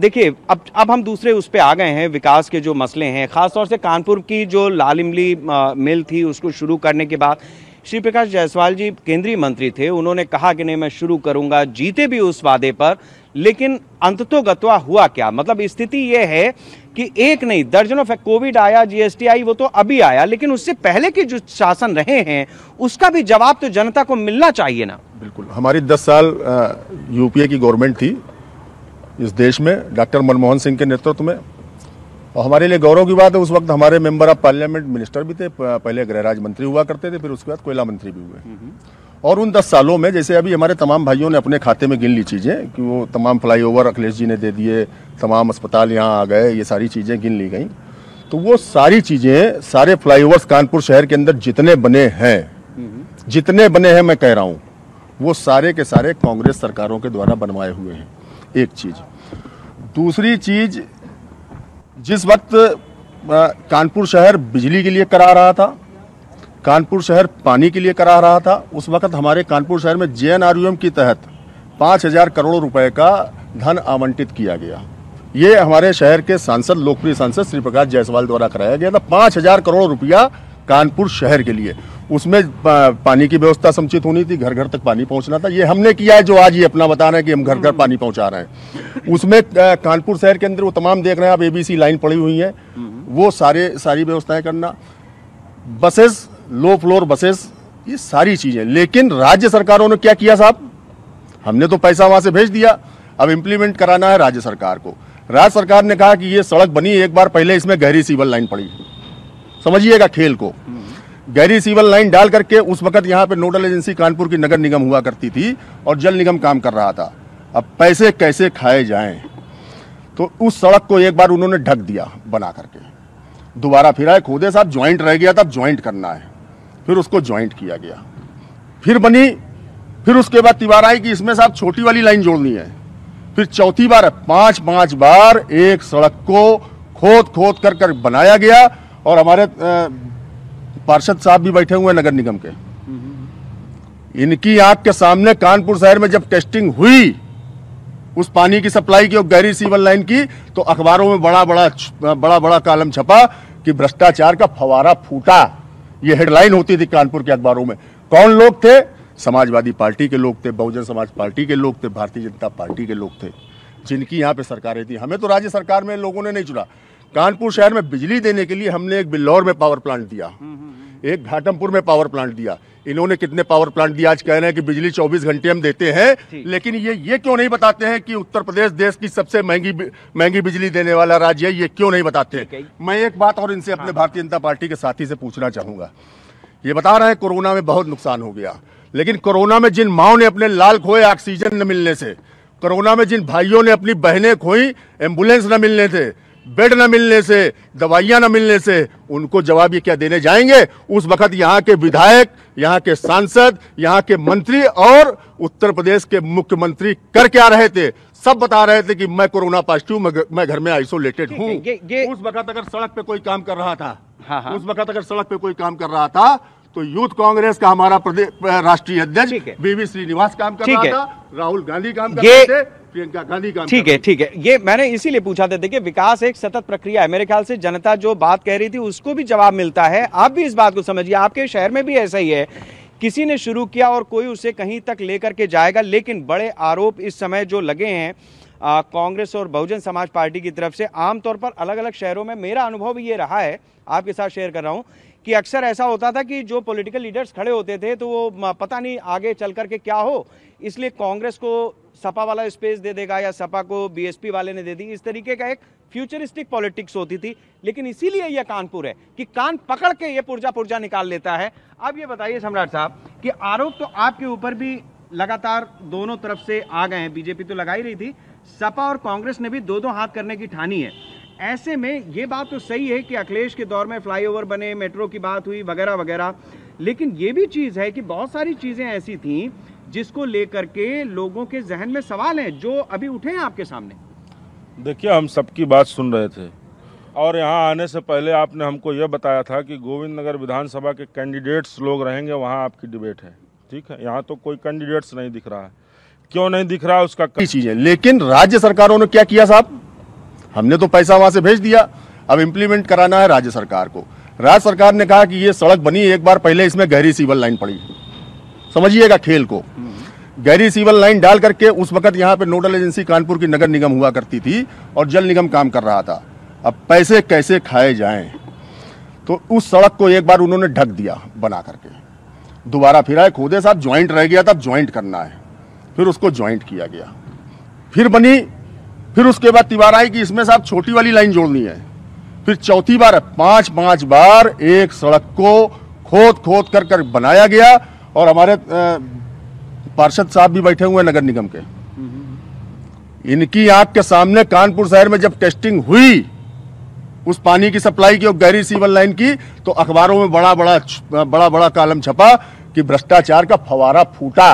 देखिए, अब अब हम दूसरे उस पर आ गए हैं, विकास के जो मसले हैं, खासतौर से कानपुर की जो लाल इमली मिल थी उसको शुरू करने के बाद। श्री प्रकाश जायसवाल जी केंद्रीय मंत्री थे, उन्होंने कहा कि नहीं मैं शुरू करूंगा, जीते भी उस वादे पर, लेकिन अंततोगत्वा हुआ क्या? मतलब स्थिति ये है कि एक नहीं दर्जनों फैक्ट, कोविड आया, जीएसटी आई, वो तो अभी आया, लेकिन उससे पहले के जो शासन रहे हैं उसका भी जवाब तो जनता को मिलना चाहिए ना। बिल्कुल, हमारी दस साल यूपीए की गवर्नमेंट थी इस देश में, डॉक्टर मनमोहन सिंह के नेतृत्व में, और हमारे लिए गौरव की बात है उस वक्त हमारे मेंबर ऑफ पार्लियामेंट मिनिस्टर भी थे, पहले गृह राज्य मंत्री हुआ करते थे, फिर उसके बाद कोयला मंत्री भी हुए। और उन दस सालों में, जैसे अभी हमारे तमाम भाइयों ने अपने खाते में गिन ली चीज़ें कि वो तमाम फ्लाईओवर अखिलेश जी ने दे दिए, तमाम अस्पताल यहाँ आ गए, ये सारी चीज़ें गिन ली गई। तो वो सारी चीज़ें, सारे फ्लाईओवर्स कानपुर शहर के अंदर जितने बने हैं, जितने बने हैं मैं कह रहा हूँ, वो सारे के सारे कांग्रेस सरकारों के द्वारा बनवाए हुए हैं, एक चीज़। दूसरी चीज़, जिस वक्त कानपुर शहर बिजली के लिए करा रहा था, कानपुर शहर पानी के लिए करा रहा था, उस वक्त हमारे कानपुर शहर में J N R U M के तहत पाँच हज़ार करोड़ रुपए का धन आवंटित किया गया। ये हमारे शहर के सांसद, लोकप्रिय सांसद श्री प्रकाश जायसवाल द्वारा कराया गया था। पाँच हज़ार करोड़ रुपया कानपुर शहर के लिए, उसमें पानी की व्यवस्था समुचित होनी थी, घर घर तक पानी पहुंचना था। ये हमने किया है, जो आज ये अपना बता रहे हैं कि हम घर घर पानी पहुंचा रहे हैं। उसमें कानपुर शहर के अंदर वो तमाम देख रहे हैं आप, एबीसी लाइन पड़ी हुई है, वो सारे सारी व्यवस्थाएं करना, बसेस, लो फ्लोर बसेस, ये सारी चीज़ें। लेकिन राज्य सरकारों ने क्या किया साहब, हमने तो पैसा वहाँ से भेज दिया, अब इम्प्लीमेंट कराना है राज्य सरकार को। राज्य सरकार ने कहा कि ये सड़क बनी एक बार, पहले इसमें गहरी सीवर लाइन पड़ी, समझिएगा खेल को, गहरी सीवर लाइन डाल करके। उस वक्त यहाँ पे नोडल एजेंसी कानपुर की नगर निगम हुआ करती थी और जल निगम काम कर रहा था। अब पैसे कैसे खाए जाएं, तो उस सड़क को एक बार उन्होंने ढक दिया बना करके, दोबारा फिर आए खोदे साहब, ज्वाइंट रह गया था, ज्वाइंट करना है, फिर उसको ज्वाइंट किया गया, फिर बनी, फिर उसके बाद तिबार आई कि इसमें साहब छोटी वाली लाइन जोड़नी है, फिर चौथी बार, पाँच पाँच बार एक सड़क को खोद खोद कर कर बनाया गया। और हमारे पार्षद साहब भी बैठे हुए हैं नगर निगम के, इनकी आंख के सामने कानपुर शहर में जब टेस्टिंग हुई उस पानी की सप्लाई की और गहरी सीवर लाइन की, तो अखबारों में बड़ा बड़ा बड़ा बड़ा कालम छपा कि भ्रष्टाचार का फवारा फूटा। ये हेडलाइन होती थी कानपुर के अखबारों में। कौन लोग थे? समाजवादी पार्टी के लोग थे, बहुजन समाज पार्टी के लोग थे, भारतीय जनता पार्टी के लोग थे, जिनकी यहाँ पे सरकारें थी। हमें तो राज्य सरकार में लोगों ने नहीं चुना। कानपुर शहर में बिजली देने के लिए हमने एक बिल्लौर में पावर प्लांट दिया, एक घाटमपुर में पावर प्लांट दिया। इन्होंने कितने पावर प्लांट दिया? आज कह रहे हैं कि बिजली चौबीस घंटे हम देते हैं, लेकिन ये ये क्यों नहीं बताते हैं कि उत्तर प्रदेश देश की सबसे महंगी महंगी बिजली देने वाला राज्य है, ये क्यों नहीं बताते हैं? मैं एक बात और इनसे, अपने भारतीय जनता पार्टी के साथी से पूछना चाहूँगा। ये बता रहे हैं कोरोना में बहुत नुकसान हो गया, लेकिन कोरोना में जिन माओं ने अपने लाल खोए ऑक्सीजन न मिलने से, कोरोना में जिन भाइयों ने अपनी बहनें खोई एम्बुलेंस न मिलने से, बेड न मिलने से, दवाइयां न मिलने से, उनको जवाब ये क्या देने जाएंगे? उस वक्त यहाँ के विधायक, यहाँ के सांसद, यहाँ के मंत्री और उत्तर प्रदेश के मुख्यमंत्री कर क्या रहे थे? सब बता रहे थे कि मैं कोरोना पॉजिटिव, मैं, मैं घर में आइसोलेटेड हूँ। उस वक्त अगर सड़क पे कोई काम कर रहा था हाँ हाँ। उस वक्त अगर सड़क पे कोई काम कर रहा था तो यूथ कांग्रेस का हमारा राष्ट्रीय अध्यक्ष बीवी श्रीनिवास काम कर रहा था, राहुल गांधी काम कर रहे थे, प्रियंका गांधी काम। ठीक है, ठीक है, ये मैंने इसीलिए पूछा था। देखिए, विकास एक सतत प्रक्रिया है। मेरे ख्याल से जनता जो बात कह रही थी उसको भी जवाब मिलता है। आप भी इस बात को समझिए, आपके शहर में भी ऐसा ही है, किसी ने शुरू किया और कोई उसे कहीं तक लेकर के जाएगा। लेकिन बड़े आरोप इस समय जो लगे हैं कांग्रेस और बहुजन समाज पार्टी की तरफ से, आमतौर पर अलग अलग शहरों में, मेरा अनुभव भी ये रहा है, आपके साथ शेयर कर रहा हूँ, कि अक्सर ऐसा होता था कि जो पॉलिटिकल लीडर्स खड़े होते थे तो वो पता नहीं आगे चल करके क्या हो, इसलिए कांग्रेस को सपा वाला स्पेस दे देगा या सपा को बीएसपी वाले ने दे दी, इस तरीके का एक फ्यूचरिस्टिक पॉलिटिक्स होती थी। लेकिन इसीलिए यह कानपुर है कि कान पकड़ के ये पुर्जा पुर्जा निकाल लेता है। अब ये बताइए सम्राट साहब कि आरोप तो आपके ऊपर भी लगातार दोनों तरफ से आ गए हैं, बीजेपी तो लगा ही रही थी, सपा और कांग्रेस ने भी दो दो हाथ करने की ठानी है। ऐसे में ये बात तो सही है कि अखिलेश के दौर में फ्लाईओवर बने, मेट्रो की बात हुई वगैरह वगैरह, लेकिन ये भी चीज़ है कि बहुत सारी चीज़ें ऐसी थीं जिसको लेकर के लोगों के जहन में सवाल हैं जो अभी उठे हैं आपके सामने। देखिए, हम सबकी बात सुन रहे थे और यहाँ आने से पहले आपने हमको ये बताया था कि गोविंद नगर विधानसभा के कैंडिडेट्स लोग रहेंगे, वहाँ आपकी डिबेट है, ठीक है। यहाँ तो कोई कैंडिडेट्स नहीं दिख रहा है, क्यों नहीं दिख रहा उसका कई चीज़ें। लेकिन राज्य सरकारों ने क्या किया साहब, हमने तो पैसा वहाँ से भेज दिया, अब इम्प्लीमेंट कराना है राज्य सरकार को। राज्य सरकार ने कहा कि ये सड़क बनी एक बार, पहले इसमें गहरी सीवर लाइन पड़ी, समझिएगा खेल को, गहरी सीवर लाइन डाल करके। उस वक्त यहाँ पे नोडल एजेंसी कानपुर की नगर निगम हुआ करती थी और जल निगम काम कर रहा था। अब पैसे कैसे खाए जाएं, तो उस सड़क को एक बार उन्होंने ढक दिया बना करके, दोबारा फिर आए खोदे साहब, ज्वाइंट रह गया था, ज्वाइंट करना है, फिर उसको ज्वाइंट किया गया, फिर बनी, फिर उसके बाद तिबार आई कि इसमें साहब छोटी वाली लाइन जोड़नी है, फिर चौथी बार, पाँच पाँच बार एक सड़क को खोद खोद कर कर बनाया गया। और हमारे पार्षद साहब भी बैठे हुए नगर निगम के, इनकी आंख के सामने कानपुर शहर में जब टेस्टिंग हुई उस पानी की सप्लाई की और गहरी सीवर लाइन की, तो अखबारों में बड़ा बड़ा बड़ा बड़ा कालम छपा कि भ्रष्टाचार का फवारा फूटा।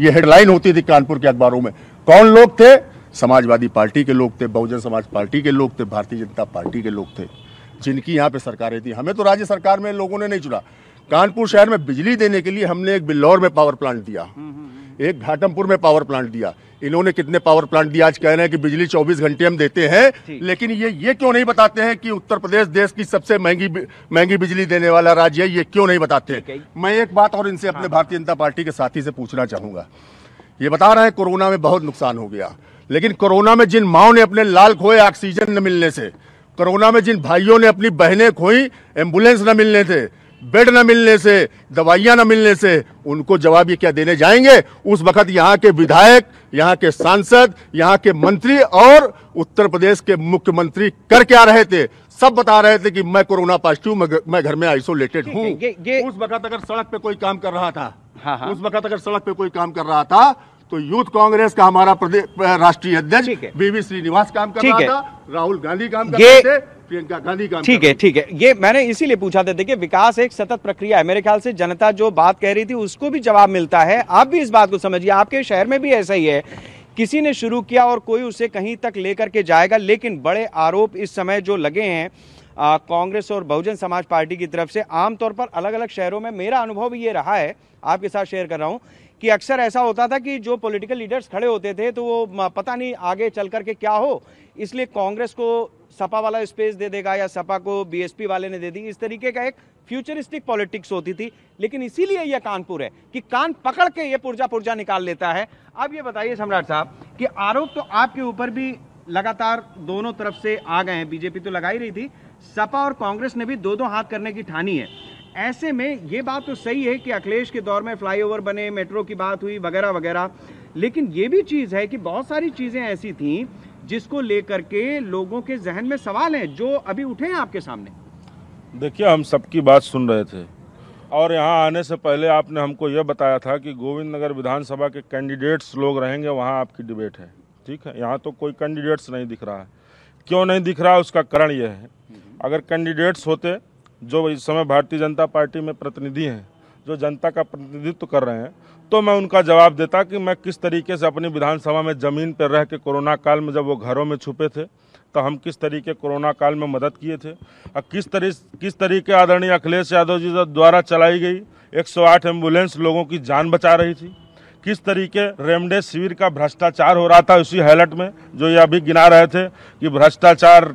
ये हेडलाइन होती थी कानपुर के अखबारों में। कौन लोग थे? समाजवादी पार्टी के लोग थे, बहुजन समाज पार्टी के लोग थे, भारतीय जनता पार्टी के लोग थे, जिनकी यहाँ पे सरकारें थी। हमें तो राज्य सरकार में लोगों ने नहीं चुना। कानपुर शहर में बिजली देने के लिए हमने एक बिल्लौर में पावर प्लांट दिया, एक घाटमपुर में पावर प्लांट दिया। इन्होंने कितने पावर प्लांट दिया? आज कह रहे हैं कि बिजली चौबीस घंटे हम देते हैं, लेकिन ये ये क्यों नहीं बताते हैं कि उत्तर प्रदेश देश की सबसे महंगी महंगी बिजली देने वाला राज्य है? ये क्यों नहीं बताते हैं? मैं एक बात और इनसे, अपने भारतीय जनता पार्टी के साथी से पूछना चाहूँगा। ये बता रहे हैं कोरोना में बहुत नुकसान हो गया, लेकिन कोरोना में जिन माओ ने अपने लाल खोए ऑक्सीजन न मिलने से, कोरोना में जिन भाइयों ने अपनी बहनें खोई एम्बुलेंस न मिलने से, बेड न मिलने से, दवाइयां न मिलने से, उनको जवाब ये क्या देने जाएंगे? उस वक्त यहाँ के विधायक, यहाँ के सांसद, यहाँ के मंत्री और उत्तर प्रदेश के मुख्यमंत्री कर क्या रहे थे? सब बता रहे थे कि मैं कोरोना पॉजिटिव, मैं घर में आइसोलेटेड हूँ। उस वक्त अगर सड़क पे कोई काम कर रहा था हाँ हाँ। उस वक्त अगर सड़क पे कोई काम कर रहा था तो यूथ कांग्रेस का हमारा राष्ट्रीय अध्यक्ष बीवी श्रीनिवास काम कर रहा था, राहुल गांधी काम कर रहे थे, प्रियंका गांधी काम। ठीक है, ठीक है, ये मैंने इसीलिए पूछा था। देखिए, विकास एक सतत प्रक्रिया है। मेरे ख्याल से जनता जो बात कह रही थी उसको भी जवाब मिलता है। आप भी इस बात को समझिए, आपके शहर में भी ऐसा ही है। किसी ने शुरू किया और कोई उसे कहीं तक लेकर के जाएगा। लेकिन बड़े आरोप इस समय जो लगे हैं कांग्रेस और बहुजन समाज पार्टी की तरफ से, आमतौर पर अलग अलग शहरों में, मेरा अनुभव भी ये रहा है, आपके साथ शेयर कर रहा हूँ, कि अक्सर ऐसा होता था कि जो पॉलिटिकल लीडर्स खड़े होते थे तो वो पता नहीं आगे चल करके क्या हो, इसलिए कांग्रेस को सपा वाला स्पेस दे देगा या सपा को बीएसपी वाले ने दे दी। इस तरीके का एक फ्यूचरिस्टिक पॉलिटिक्स होती थी। लेकिन इसीलिए यह कानपुर है कि कान पकड़ के ये पुर्जा पुर्जा निकाल लेता है। अब ये बताइए सम्राट साहब कि आरोप तो आपके ऊपर भी लगातार दोनों तरफ से आ गए हैं। बीजेपी तो लगा ही रही थी, सपा और कांग्रेस ने भी दो दो हाथ करने की ठानी है। ऐसे में ये बात तो सही है कि अखिलेश के दौर में फ्लाईओवर बने, मेट्रो की बात हुई वगैरह वगैरह, लेकिन ये भी चीज़ है कि बहुत सारी चीज़ें ऐसी थीं जिसको लेकर के लोगों के जहन में सवाल हैं जो अभी उठे हैं आपके सामने। देखिए, हम सबकी बात सुन रहे थे और यहाँ आने से पहले आपने हमको यह बताया था कि गोविंद नगर विधानसभा के कैंडिडेट्स लोग रहेंगे, वहाँ आपकी डिबेट है। ठीक है, यहाँ तो कोई कैंडिडेट्स नहीं दिख रहा है। क्यों नहीं दिख रहा, उसका कारण यह है, अगर कैंडिडेट्स होते जो इस समय भारतीय जनता पार्टी में प्रतिनिधि हैं, जो जनता का प्रतिनिधित्व कर रहे हैं, तो मैं उनका जवाब देता कि मैं किस तरीके से अपनी विधानसभा में ज़मीन पर रह के कोरोना काल में जब वो घरों में छुपे थे तो हम किस तरीके कोरोना काल में मदद किए थे और किस तरी किस तरीके आदरणीय अखिलेश यादव जी द्वारा चलाई गई एक सौ आठ एम्बुलेंस लोगों की जान बचा रही थी, किस तरीके रेमडेसिविर का भ्रष्टाचार हो रहा था उसी हैलट में, जो ये अभी गिना रहे थे कि भ्रष्टाचार,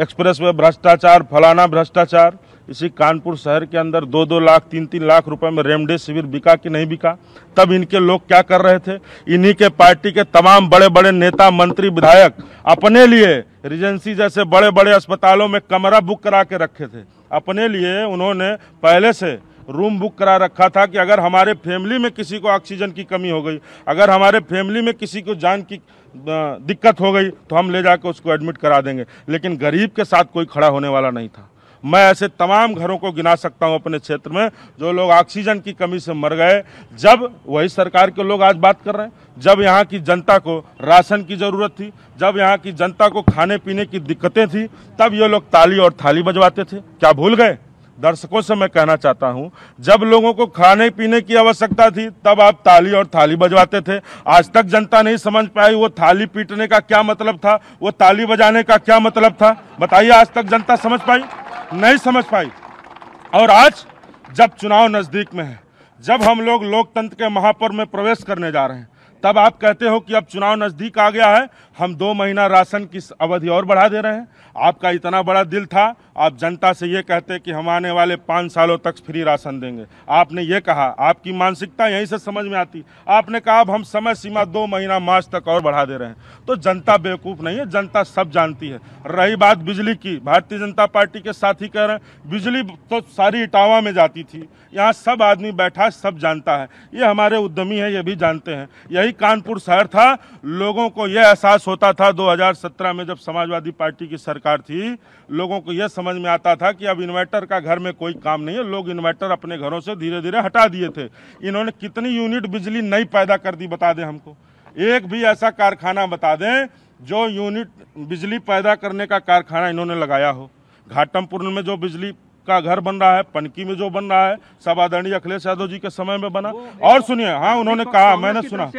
एक्सप्रेस वे भ्रष्टाचार, फलाना भ्रष्टाचार। इसी कानपुर शहर के अंदर दो दो लाख तीन तीन लाख रुपए में रेमडेसिविर बिका कि नहीं बिका, तब इनके लोग क्या कर रहे थे? इन्हीं के पार्टी के तमाम बड़े बड़े नेता, मंत्री, विधायक अपने लिए रिजेंसी जैसे बड़े बड़े अस्पतालों में कमरा बुक करा के रखे थे। अपने लिए उन्होंने पहले से रूम बुक करा रखा था कि अगर हमारे फैमिली में किसी को ऑक्सीजन की कमी हो गई, अगर हमारे फैमिली में किसी को जान की दिक्कत हो गई तो हम ले जाकर उसको एडमिट करा देंगे। लेकिन गरीब के साथ कोई खड़ा होने वाला नहीं था। मैं ऐसे तमाम घरों को गिना सकता हूं अपने क्षेत्र में जो लोग ऑक्सीजन की कमी से मर गए, जब वही सरकार के लोग आज बात कर रहे हैं। जब यहाँ की जनता को राशन की ज़रूरत थी, जब यहाँ की जनता को खाने पीने की दिक्कतें थी, तब ये लोग ताली और थाली बजवाते थे। क्या भूल गए? दर्शकों से मैं कहना चाहता हूं, जब लोगों को खाने पीने की आवश्यकता थी तब आप ताली और थाली बजवाते थे। आज तक जनता नहीं समझ पाई वो थाली पीटने का क्या मतलब था, वो ताली बजाने का क्या मतलब था, बताइए। आज तक जनता समझ पाई नहीं समझ पाई। और आज जब चुनाव नज़दीक में है, जब हम लोग लोकतंत्र के महापर्व में प्रवेश करने जा रहे हैं, तब आप कहते हो कि अब चुनाव नज़दीक आ गया है, हम दो महीना राशन की अवधि और बढ़ा दे रहे हैं। आपका इतना बड़ा दिल था, आप जनता से ये कहते कि हम आने वाले पाँच सालों तक फ्री राशन देंगे। आपने ये कहा, आपकी मानसिकता यहीं से समझ में आती। आपने कहा अब हम समय सीमा दो महीना मार्च तक और बढ़ा दे रहे हैं। तो जनता बेवकूफ़ नहीं है, जनता सब जानती है। रही बात बिजली की, भारतीय जनता पार्टी के साथी कह रहे हैं बिजली तो सारी इटावा में जाती थी, यहाँ सब आदमी बैठा सब जानता है। ये हमारे उद्यमी हैं, ये भी जानते हैं। यही कानपुर शहर था, लोगों को यह एहसास होता था दो हज़ार सत्रह में जब समाजवादी पार्टी की सरकार थी, लोगों को यह समझ में आता था कि अब इन्वर्टर का घर में कोई काम नहीं है। लोग इन्वर्टर अपने घरों से धीरे धीरे हटा दिए थे। इन्होंने कितनी यूनिट बिजली नहीं पैदा कर दी बता दें हमको, एक भी ऐसा कारखाना बता दें जो यूनिट बिजली पैदा करने का कारखाना इन्होंने लगाया हो। घाटमपुर में जो बिजली का घर बन रहा है, पनकी में जो बन रहा है सब आदरणीय अखिलेश यादव जी के समय में बना। और सुनिए, हाँ उन्होंने कहा, मैंने सुना,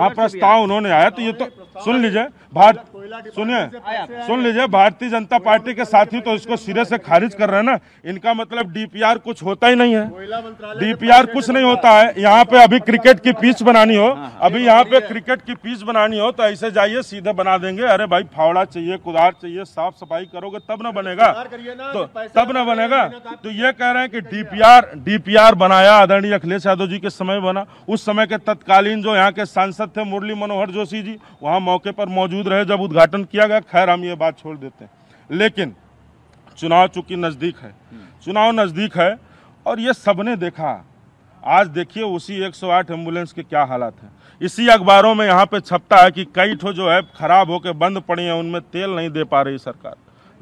हाँ प्रस्ताव उन्होंने आया, तो ये तो सुन लीजिए, भारत सुनिए सुन लीजिए भारतीय जनता पार्टी के साथी तो इसको सिरे से खारिज कर रहे हैं ना। इनका मतलब डीपीआर कुछ होता ही नहीं है, डीपीआर कुछ नहीं होता है। यहाँ पे अभी क्रिकेट की पिच बनानी हो, अभी यहाँ पे क्रिकेट की पिच बनानी हो तो ऐसे जाइए सीधे बना देंगे। अरे भाई फावड़ा चाहिए, कुदार चाहिए, साफ सफाई करोगे तब ना बनेगा, तो तब ना बनेगा। तो ये कह रहे हैं कि डीपीआर डीपीआर बनाया आदरणीय अखिलेश यादव जी के समय बना। उस समय के तत्कालीन जो यहाँ के सांसद थे मुरली मनोहर जोशी जी वहाँ मौके पर मौजूद रहे जब उद्घाटन किया गया। खैर हम ये बात छोड़ देते हैं, लेकिन चुनाव चूंकि नजदीक है, चुनाव नजदीक है और ये सबने देखा। आज देखिए उसी एक सौ आठ एम्बुलेंस के क्या हालात है। इसी अखबारों में यहाँ पे छपता है कि कई ठो जो है खराब होकर बंद पड़ी हैं, उनमें तेल नहीं दे पा रही सरकार।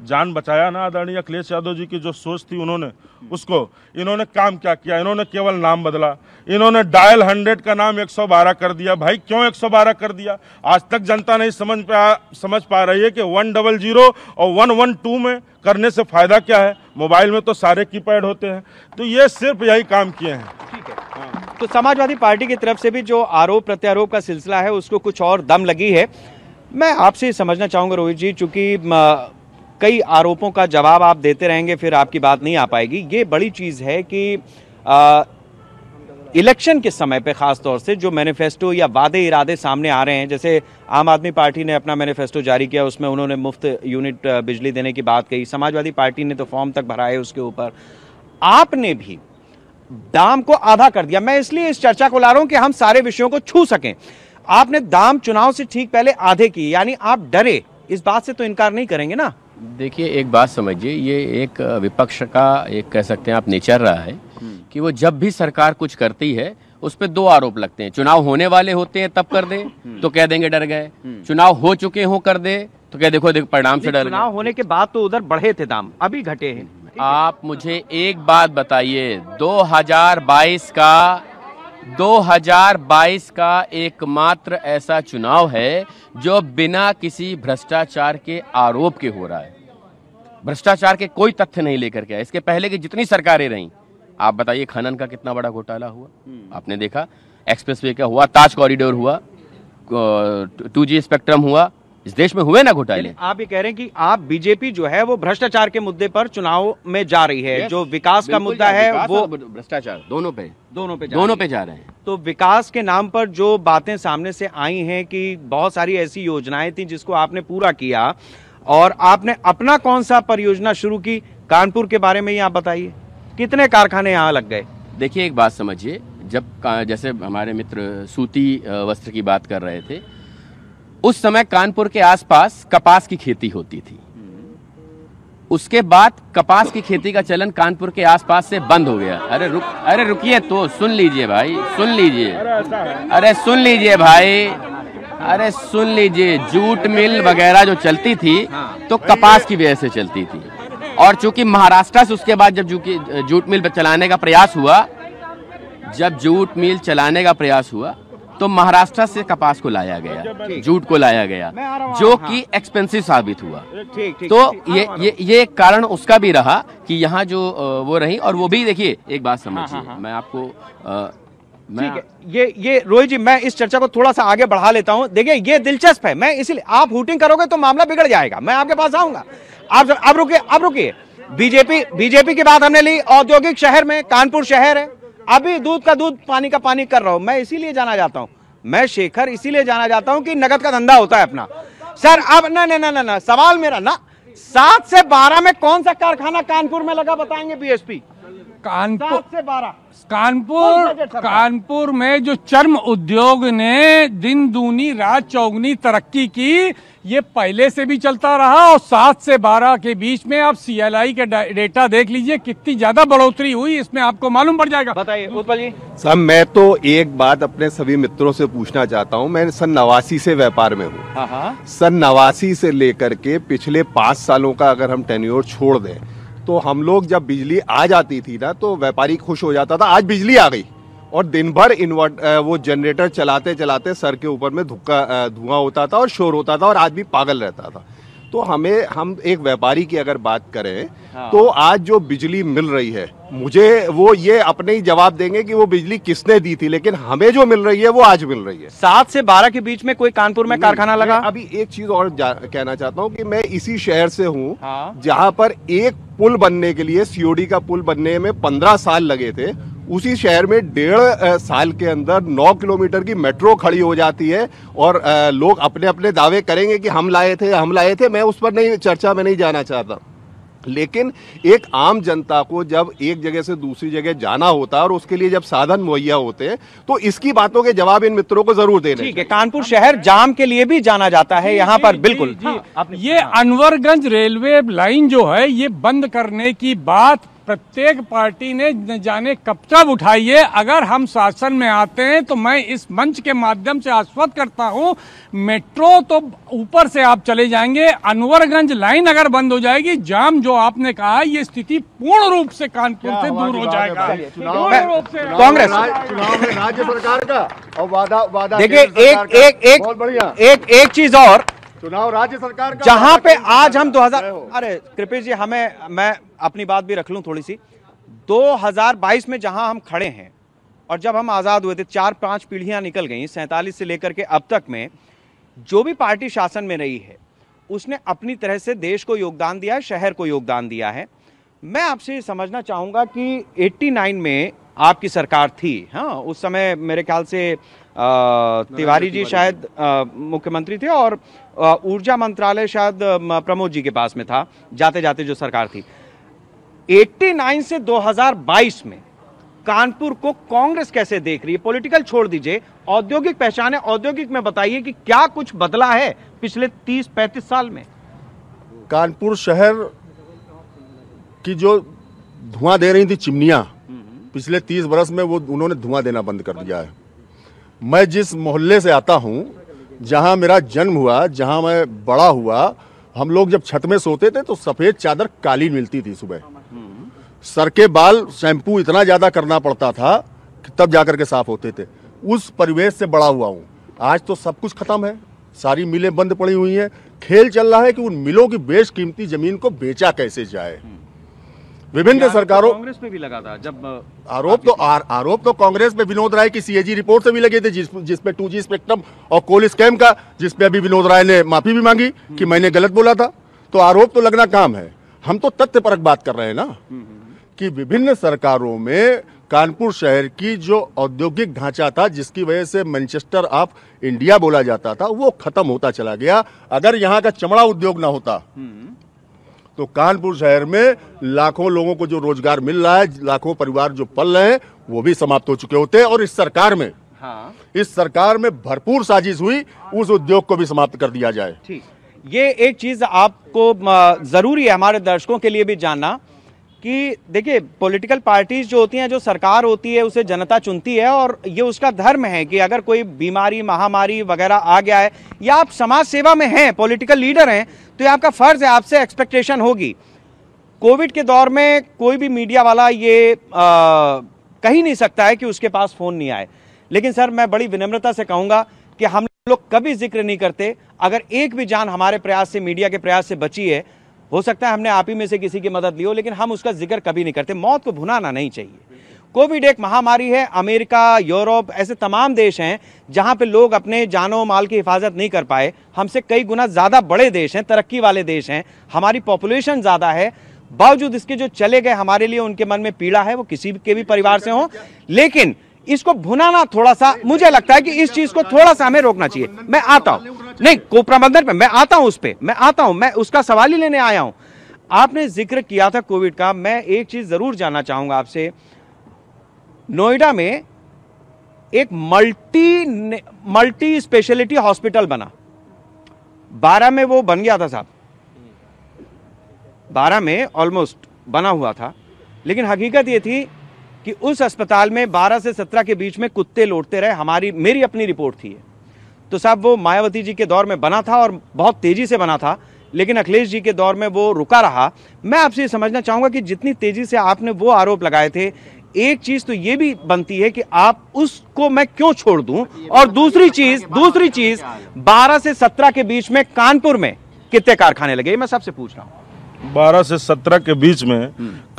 जान बचाया ना आदरणीय अखिलेश यादव जी की जो सोच थी उन्होंने, उसको इन्होंने काम क्या किया, इन्होंने केवल नाम बदला, इन्होंने डायल हंड्रेड का नाम एक सौ बारह कर दिया। भाई क्यों एक सौ बारह कर दिया, आज तक जनता नहीं समझ पा समझ पा रही है कि वन डबल जीरो और वन वन टू में करने से फायदा क्या है। मोबाइल में तो सारे कीपैड होते हैं, तो ये सिर्फ यही काम किए हैं। ठीक है, हाँ। तो समाजवादी पार्टी की तरफ से भी जो आरोप प्रत्यारोप का सिलसिला है उसको कुछ और दम लगी है। मैं आपसे समझना चाहूँगा रोहित जी, चूँकि कई आरोपों का जवाब आप देते रहेंगे फिर आपकी बात नहीं आ पाएगी। ये बड़ी चीज़ है कि आ, इलेक्शन के समय पे ख़ास तौर से जो मैनिफेस्टो या वादे इरादे सामने आ रहे हैं, जैसे आम आदमी पार्टी ने अपना मैनिफेस्टो जारी किया, उसमें उन्होंने मुफ्त यूनिट बिजली देने की बात कही, समाजवादी पार्टी ने तो फॉर्म तक भराए उसके ऊपर, आपने भी दाम को आधा कर दिया। मैं इसलिए इस चर्चा को ला रहा हूँ कि हम सारे विषयों को छू सकें। आपने दाम चुनाव से ठीक पहले आधे की, यानी आप डरे, इस बात से तो इनकार नहीं करेंगे ना। देखिए एक बात समझिए, ये एक विपक्ष का एक कह सकते हैं आप नेचर रहा है कि वो जब भी सरकार कुछ करती है उस पे दो आरोप लगते हैं। चुनाव होने वाले होते हैं तब कर दे तो कह देंगे डर गए, चुनाव हो चुके हों कर दे तो कह देखो देखो परिणाम से डर गए। चुनाव होने के बाद तो उधर बढ़े थे दाम, अभी घटे हैं। आप मुझे एक बात बताइए, दो हजार बाईस का दो हजार बाईस का एकमात्र ऐसा चुनाव है जो बिना किसी भ्रष्टाचार के आरोप के हो रहा है, भ्रष्टाचार के कोई तथ्य नहीं लेकर के आए। इसके पहले की जितनी सरकारें रहीं, आप बताइए खनन का कितना बड़ा घोटाला हुआ, आपने देखा एक्सप्रेसवे का हुआ, ताज कॉरिडोर हुआ, टू जी स्पेक्ट्रम हुआ, इस देश में हुए ना घोटाले। आप ये कह रहे हैं कि आप बीजेपी जो है वो भ्रष्टाचार के मुद्दे पर चुनाव में जा रही है, जो विकास का मुद्दा है वो भ्रष्टाचार दोनों पे दोनों पे दोनों पे जा रहे हैं। तो विकास के नाम पर जो बातें सामने से आई हैं कि बहुत सारी ऐसी योजनाएं थी जिसको आपने पूरा किया, और आपने अपना कौन सा परियोजना शुरू की, कानपुर के बारे में ही आप बताइए, कितने कारखाने यहाँ लग गए। देखिए एक बात समझिए, जब जैसे हमारे मित्र सूती वस्त्र की बात कर रहे थे, उस समय कानपुर के आसपास कपास की खेती होती थी, उसके बाद कपास की खेती का चलन कानपुर के आसपास से बंद हो गया। अरे रुक अरे रुकिए तो सुन लीजिए भाई, सुन लीजिए, अरे सुन लीजिए भाई, अरे सुन लीजिए। जूट मिल वगैरह जो चलती थी तो कपास की वजह से चलती थी, और चूंकि महाराष्ट्र से उसके बाद जब जूट मिल चलाने का प्रयास हुआ जब जूट मिल चलाने का प्रयास हुआ तो महाराष्ट्र से कपास को लाया गया, जूट को लाया गया, जो कि एक्सपेंसिव साबित हुआ। तो ये ये ये कारण उसका भी रहा कि यहाँ जो वो रही, और वो भी देखिए एक बात समझिए, मैं आपको आ, मैं ये ये रोहित जी मैं इस चर्चा को थोड़ा सा आगे बढ़ा लेता हूँ। देखिए ये दिलचस्प है, मैं इसीलिए आप हूटिंग करोगे तो मामला बिगड़ जाएगा, मैं आपके पास आऊंगा। आप अब रुकिए अब रुकिए बीजेपी बीजेपी की बात हमने ली, औद्योगिक शहर में कानपुर शहर है, अभी दूध का दूध पानी का पानी कर रहा हूं मैं, इसीलिए जाना जाता हूं, मैं शेखर इसीलिए जाना जाता हूं कि नगद का धंधा होता है अपना। सर अब ना ना ना ना सवाल मेरा ना, सात से बारह में कौन सा कारखाना कानपुर में लगा बताएंगे बीएसपी? कानपुर से बारह कानपुर कानपुर में जो चर्म उद्योग ने दिन दूनी रात चौगुनी तरक्की की, ये पहले से भी चलता रहा, और सात से बारह के बीच में आप सीएलआई के डेटा देख लीजिए कितनी ज्यादा बढ़ोतरी हुई, इसमें आपको मालूम पड़ जाएगा। बताइए उत्पल जी। सर मैं तो एक बात अपने सभी मित्रों से पूछना चाहता हूँ, मैं सन नवासी से व्यापार में हूँ, सन नवासी से लेकर के पिछले पाँच सालों का अगर हम टेन्योर छोड़ दें तो हम लोग जब बिजली आ जाती थी ना तो व्यापारी खुश हो जाता था, आज बिजली आ गई, और दिन भर इन्वर्ट वो जनरेटर चलाते चलाते सर के ऊपर में धुक्का धुआं होता था और शोर होता था और आदमी पागल रहता था। तो हमें हम एक व्यापारी की अगर बात करें हाँ। तो आज जो बिजली मिल रही है, मुझे वो ये अपने ही जवाब देंगे कि वो बिजली किसने दी थी, लेकिन हमें जो मिल रही है वो आज मिल रही है। सात से बारह के बीच में कोई कानपुर में कारखाना लगा। अभी एक चीज और कहना चाहता हूँ कि मैं इसी शहर से हूँ हाँ। जहाँ पर एक पुल बनने के लिए, सीओडी का पुल बनने में पंद्रह साल लगे थे, उसी शहर में डेढ़ साल के अंदर नौ किलोमीटर की मेट्रो खड़ी हो जाती है। और लोग अपने अपने दावे करेंगे कि हम लाए थे हम लाए थे मैं उस पर नहीं, चर्चा में नहीं जाना चाहता, लेकिन एक आम जनता को जब एक जगह से दूसरी जगह जाना होता है और उसके लिए जब साधन मुहैया होते हैं, तो इसकी बातों के जवाब इन मित्रों को जरूर देने। ठीक है, कानपुर शहर जाम के लिए भी जाना जाता है यहाँ पर। जी, बिल्कुल जी, हाँ, ये अनवरगंज रेलवे लाइन जो है ये बंद करने की बात प्रत्येक पार्टी ने न जाने कब तक उठाई है। अगर हम शासन में आते हैं तो मैं इस मंच के माध्यम से आश्वस्त करता हूं, मेट्रो तो ऊपर से आप चले जाएंगे, अनवरगंज लाइन अगर बंद हो जाएगी, जाम जो आपने कहा ये स्थिति पूर्ण रूप से कानपुर से दूर हो जाएगा। कांग्रेस चुनाव में राज्य सरकार का और वादा वादा देखिए एक एक एक एक एक चीज और, चुनाव राज्य सरकार का, जहां पे आज हम दो हजार, अरे कृपेश जी हमें, मैं अपनी बात भी रख लूं थोड़ी सी, दो हजार बाईस में जहां हम खड़े हैं और जब हम आज़ाद हुए थे, चार पांच पीढ़ियां निकल गई सैंतालीस से लेकर के अब तक में, जो भी पार्टी शासन में रही है उसने अपनी तरह से देश को योगदान दिया है, शहर को योगदान दिया है। मैं आपसे समझना चाहूँगा कि एट्टी नाइन में आपकी सरकार थी, हाँ उस समय मेरे ख्याल से तिवारी जी शायद मुख्यमंत्री थे और ऊर्जा मंत्रालय शायद प्रमोद जी के पास में था जाते जाते जो सरकार थी। एट्टी नाइन से दो हजार बाईस में कानपुर को कांग्रेस कैसे देख रही है? पॉलिटिकल छोड़ दीजिए, औद्योगिक पहचान है, औद्योगिक में बताइए कि क्या कुछ बदला है पिछले तीस पैंतीस साल में। कानपुर शहर की जो धुआं दे रही थी चिमनियां, पिछले तीस बरस में वो उन्होंने धुआं देना बंद कर दिया है। मैं जिस मोहल्ले से आता हूं, जहां मेरा जन्म हुआ, जहां मैं बड़ा हुआ, हम लोग जब छत में सोते थे तो सफ़ेद चादर काली मिलती थी सुबह, सर के बाल शैम्पू इतना ज़्यादा करना पड़ता था कि तब जाकर के साफ होते थे। उस परिवेश से बड़ा हुआ हूं। आज तो सब कुछ ख़त्म है, सारी मिलें बंद पड़ी हुई हैं, खेल चल रहा है कि उन मिलों की बेशकीमती ज़मीन को बेचा कैसे जाए। विभिन्न सरकारों, कांग्रेस पे भी लगा था जब आरोप, तो आर, आरोप तो कांग्रेस पे विनोद राय की सीएजी रिपोर्ट से भी लगे थे, जिस जिसपे टू जी स्पेक्ट्रम और कोल स्कैम का, जिसपे अभी विनोद राय ने माफी भी मांगी कि मैंने गलत बोला था। तो आरोप तो लगना काम है, हम तो तथ्यपरक बात कर रहे हैं ना कि विभिन्न सरकारों में कानपुर शहर की जो औद्योगिक ढांचा था, जिसकी वजह से मैनचेस्टर ऑफ इंडिया बोला जाता था, वो खत्म होता चला गया। अगर यहाँ का चमड़ा उद्योग ना होता तो कानपुर शहर में लाखों लोगों को जो रोजगार मिल रहा है, लाखों परिवार जो पल रहे हैं, वो भी समाप्त हो चुके होते हैं। और इस सरकार में हाँ। इस सरकार में भरपूर साजिश हुई, उस उद्योग को भी समाप्त कर दिया जाए। ठीक, ये एक चीज आपको जरूरी है हमारे दर्शकों के लिए भी जानना कि देखिए पॉलिटिकल पार्टीज जो होती हैं, जो सरकार होती है उसे जनता चुनती है और ये उसका धर्म है कि अगर कोई बीमारी महामारी वगैरह आ गया है या आप समाज सेवा में हैं, पॉलिटिकल लीडर हैं, तो ये आपका फर्ज है, आपसे एक्सपेक्टेशन होगी। कोविड के दौर में कोई भी मीडिया वाला ये कह ही नहीं सकता है कि उसके पास फोन नहीं आए, लेकिन सर मैं बड़ी विनम्रता से कहूँगा कि हम लोग कभी जिक्र नहीं करते। अगर एक भी जान हमारे प्रयास से, मीडिया के प्रयास से बची है, हो सकता है हमने आप ही में से किसी की मदद ली हो, लेकिन हम उसका जिक्र कभी नहीं करते। मौत को भुनाना नहीं चाहिए। कोविड एक महामारी है, अमेरिका, यूरोप, ऐसे तमाम देश हैं जहां पे लोग अपने जानों माल की हिफाजत नहीं कर पाए। हमसे कई गुना ज़्यादा बड़े देश हैं, तरक्की वाले देश हैं, हमारी पॉपुलेशन ज़्यादा है, बावजूद इसके जो चले गए हमारे लिए उनके मन में पीड़ा है, वो किसी के भी परिवार से हों, लेकिन इसको भुनाना थोड़ा सा, मुझे लगता है कि इस चीज को थोड़ा सा हमें रोकना चाहिए। मैं आता हूं, नहीं को प्रबंधन पे मैं आता हूं, उस पे मैं आता हूं, मैं उसका सवाल ही लेने आया हूं। आपने जिक्र किया था कोविड का, मैं एक चीज जरूर जानना चाहूंगा आपसे। नोएडा में एक मल्टी मल्टी स्पेशलिटी हॉस्पिटल बना, बारह में वो बन गया था साहब, बारह में ऑलमोस्ट बना हुआ था, लेकिन हकीकत ये थी कि उस अस्पताल में बारह से सत्रह के बीच में कुत्ते लौटते रहे। हमारी मेरी अपनी रिपोर्ट थी तो साहब वो मायावती जी के दौर में बना था और बहुत तेज़ी से बना था, लेकिन अखिलेश जी के दौर में वो रुका रहा। मैं आपसे ये समझना चाहूँगा कि जितनी तेज़ी से आपने वो आरोप लगाए थे, एक चीज़ तो ये भी बनती है कि आप उसको मैं क्यों छोड़ दूँ, और दूसरी चीज़ दूसरी चीज़ बारह से सत्रह के बीच में कानपुर में कितने कारखाने लगे, मैं सबसे पूछ रहा हूँ। बारह से सत्रह के बीच में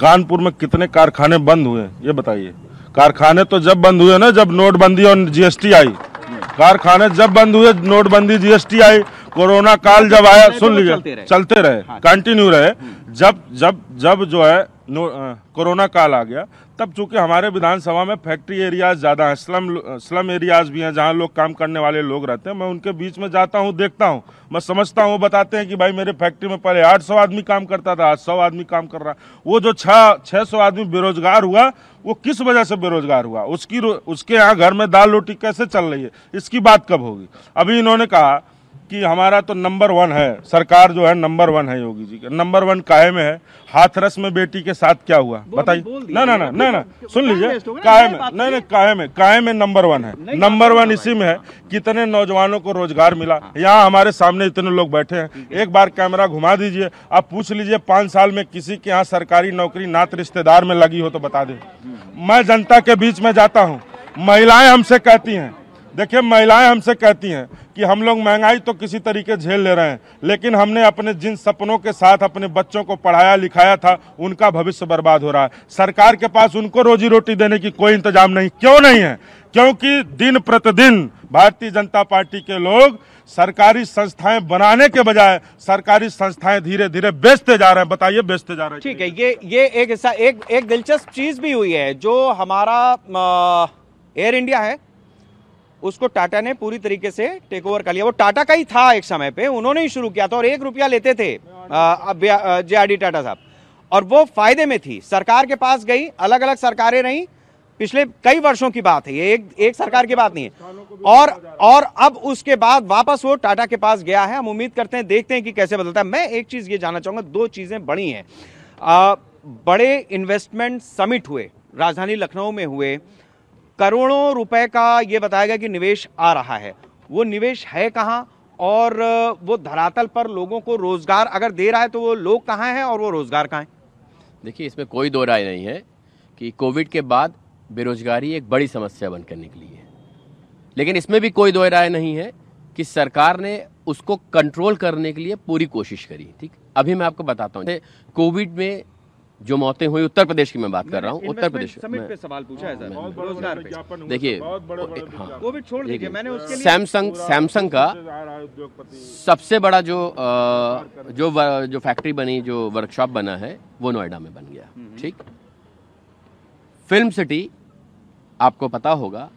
कानपुर में कितने कारखाने बंद हुए ये बताइए। कारखाने तो जब बंद हुए ना, जब नोटबंदी और जीएसटी आई, कारखाने जब बंद हुए, नोटबंदी जीएसटी आई, कोरोना काल जब आया, सुन लीजिए, चलते रहे, कंटिन्यू रहे। जब जब जब जो है कोरोना काल आ गया, तब चूंकि हमारे विधानसभा में फैक्ट्री एरियाज ज़्यादा हैं, स्लम स्लम एरियाज भी हैं जहां लोग काम करने वाले लोग रहते हैं। मैं उनके बीच में जाता हूं, देखता हूं, मैं समझता हूं, बताते हैं कि भाई मेरे फैक्ट्री में पहले आठ सौ आदमी काम करता था, आज सौ आदमी काम कर रहा है। वो जो छः छः सौ आदमी बेरोजगार हुआ वो किस वजह से बेरोजगार हुआ, उसकी उसके यहाँ घर में दाल रोटी कैसे चल रही है, इसकी बात कब होगी। अभी इन्होंने कहा कि हमारा तो नंबर वन है, सरकार जो है नंबर वन है, योगी जी का नंबर वन काहे में है। हाथरस में बेटी के साथ क्या हुआ बताइए। ना ना ना ना ना सुन लीजिए, काहे में नहीं नहीं काहे में काहे में नंबर वन है, नंबर वन इसी में है। कितने नौजवानों को रोजगार मिला, यहाँ हमारे सामने इतने लोग बैठे हैं। एक बार कैमरा घुमा दीजिए, आप पूछ लीजिए पाँच साल में किसी के यहाँ सरकारी नौकरी नात रिश्तेदार में लगी हो तो बता दें। मैं जनता के बीच में जाता हूँ, महिलाएं हमसे कहती हैं, देखिए महिलाएं हमसे कहती हैं कि हम लोग महंगाई तो किसी तरीके झेल ले रहे हैं, लेकिन हमने अपने जिन सपनों के साथ अपने बच्चों को पढ़ाया लिखाया था उनका भविष्य बर्बाद हो रहा है। सरकार के पास उनको रोजी रोटी देने की कोई इंतजाम नहीं। क्यों नहीं है? क्योंकि दिन प्रतिदिन भारतीय जनता पार्टी के लोग सरकारी संस्थाएं बनाने के बजाय सरकारी संस्थाएं धीरे धीरे बेचते जा रहे हैं। बताइए बेचते जा रहे हैं। ठीक है, ये ये एक हिस्सा, एक एक दिलचस्प चीज भी हुई है। जो हमारा एयर इंडिया है उसको टाटा ने पूरी तरीके से टेक ओवर कर लिया। वो टाटा का ही था एक समय पे, उन्होंने ही शुरू किया था और एक रुपया लेते थे जे आर डी टाटा साहब, और वो फायदे में थी। सरकार के पास गई, अलग अलग सरकारें रहीं, पिछले कई वर्षों की बात है, ये एक एक सरकार की बात नहीं है। और और अब उसके बाद वापस वो टाटा के पास गया है। हम उम्मीद करते हैं, देखते हैं कि कैसे बदलता है। मैं एक चीज़ ये जानना चाहूँगा, दो चीज़ें बड़ी हैं। बड़े इन्वेस्टमेंट समिट हुए, राजधानी लखनऊ में हुए, करोड़ों रुपए का ये बताया गया कि निवेश आ रहा है। वो निवेश है कहाँ, और वो धरातल पर लोगों को रोजगार अगर दे रहा है तो वो लोग कहाँ हैं और वो रोजगार कहाँ है? देखिए, इसमें कोई दो राय नहीं है कि कोविड के बाद बेरोजगारी एक बड़ी समस्या बनकर निकली है, लेकिन इसमें भी कोई दो राय नहीं है कि सरकार ने उसको कंट्रोल करने के लिए पूरी कोशिश करी। ठीक, अभी मैं आपको बताता हूँ, कोविड में जो मौतें हुई, उत्तर प्रदेश की मैं बात कर रहा हूँ, उत्तर प्रदेश समिट पे सवाल पूछा है सर। देखिए, कोविड छोड़ दीजिए, मैंने उसके लिए सैमसंग सैमसंग का सबसे बड़ा जो जो जो फैक्ट्री बनी, जो वर्कशॉप बना है, वो नोएडा में बन गया। ठीक, फिल्म सिटी, आपको पता होगा,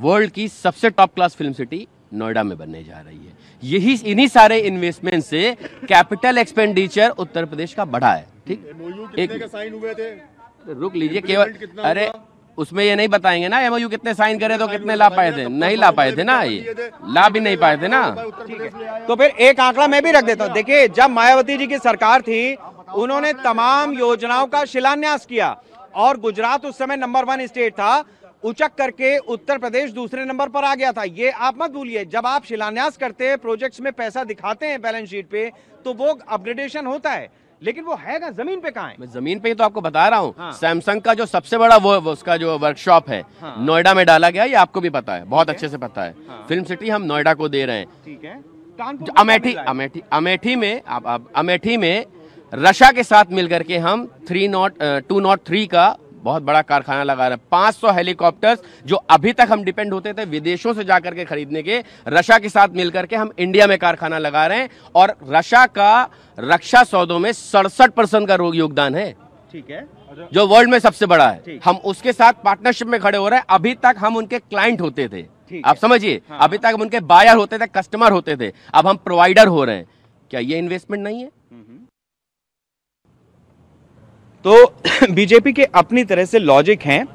वर्ल्ड की सबसे top class film city Noida में बनने जा रही है। यही इन्हीं सारे इन्वेस्टमेंट से कैपिटल एक्सपेंडिचर उत्तर प्रदेश का बढ़ा है। ठीक, एक के साइन हुए थे, रुक लीजिए केवल, अरे उसमें ये नहीं बताएंगे ना एमओयू कितने साइन करे तो कितने ला पाए थे, नहीं ला पाए थे ना, ये ला भी नहीं पाए थे ना। तो फिर एक आंकड़ा मैं भी रख देता हूँ। देखिए, जब मायावती जी की सरकार थी, उन्होंने तमाम योजनाओं का शिलान्यास किया और गुजरात उस समय नंबर वन स्टेट था, उचक करके उत्तर प्रदेश दूसरे नंबर पर आ गया था। ये आप मत भूलिए, जब आप शिलान्यास करते हैं, प्रोजेक्ट्स में पैसा दिखाते हैं बैलेंस शीट पे, तो वो अपग्रेडेशन होता है, लेकिन वो है ना जमीन पे कहाँ है? मैं जमीन पे ही तो आपको बता रहा हूँ। हाँ। सैमसंग का जो सबसे बड़ा वो, वो उसका जो वर्कशॉप है, हाँ, नोएडा में डाला गया, ये आपको भी पता है, बहुत अच्छे से पता है। हाँ। फिल्म सिटी हम नोएडा को दे रहे हैं। ठीक है, अमेठी अमेठी अमेठी में आप, आप अमेठी में रशा के साथ मिलकर के हम three nought two nought three का बहुत बड़ा कारखाना लगा रहा है। पाँच सौ हेलीकॉप्टर्स जो अभी तक हम डिपेंड होते थे विदेशों से जाकर के खरीदने के, रशा के साथ मिलकर के हम इंडिया में कारखाना लगा रहे हैं, और रशा का रक्षा सौदों में सड़सठ परसेंट का योगदान है। ठीक है, जो वर्ल्ड में सबसे बड़ा है, हम उसके साथ पार्टनरशिप में खड़े हो रहे हैं। अभी तक हम उनके क्लाइंट होते थे, आप समझिए, हाँ। अभी तक हम उनके बायर होते थे, कस्टमर होते थे, अब हम प्रोवाइडर हो रहे हैं। क्या ये इन्वेस्टमेंट नहीं है? तो बीजेपी के अपनी तरह से लॉजिक हैं,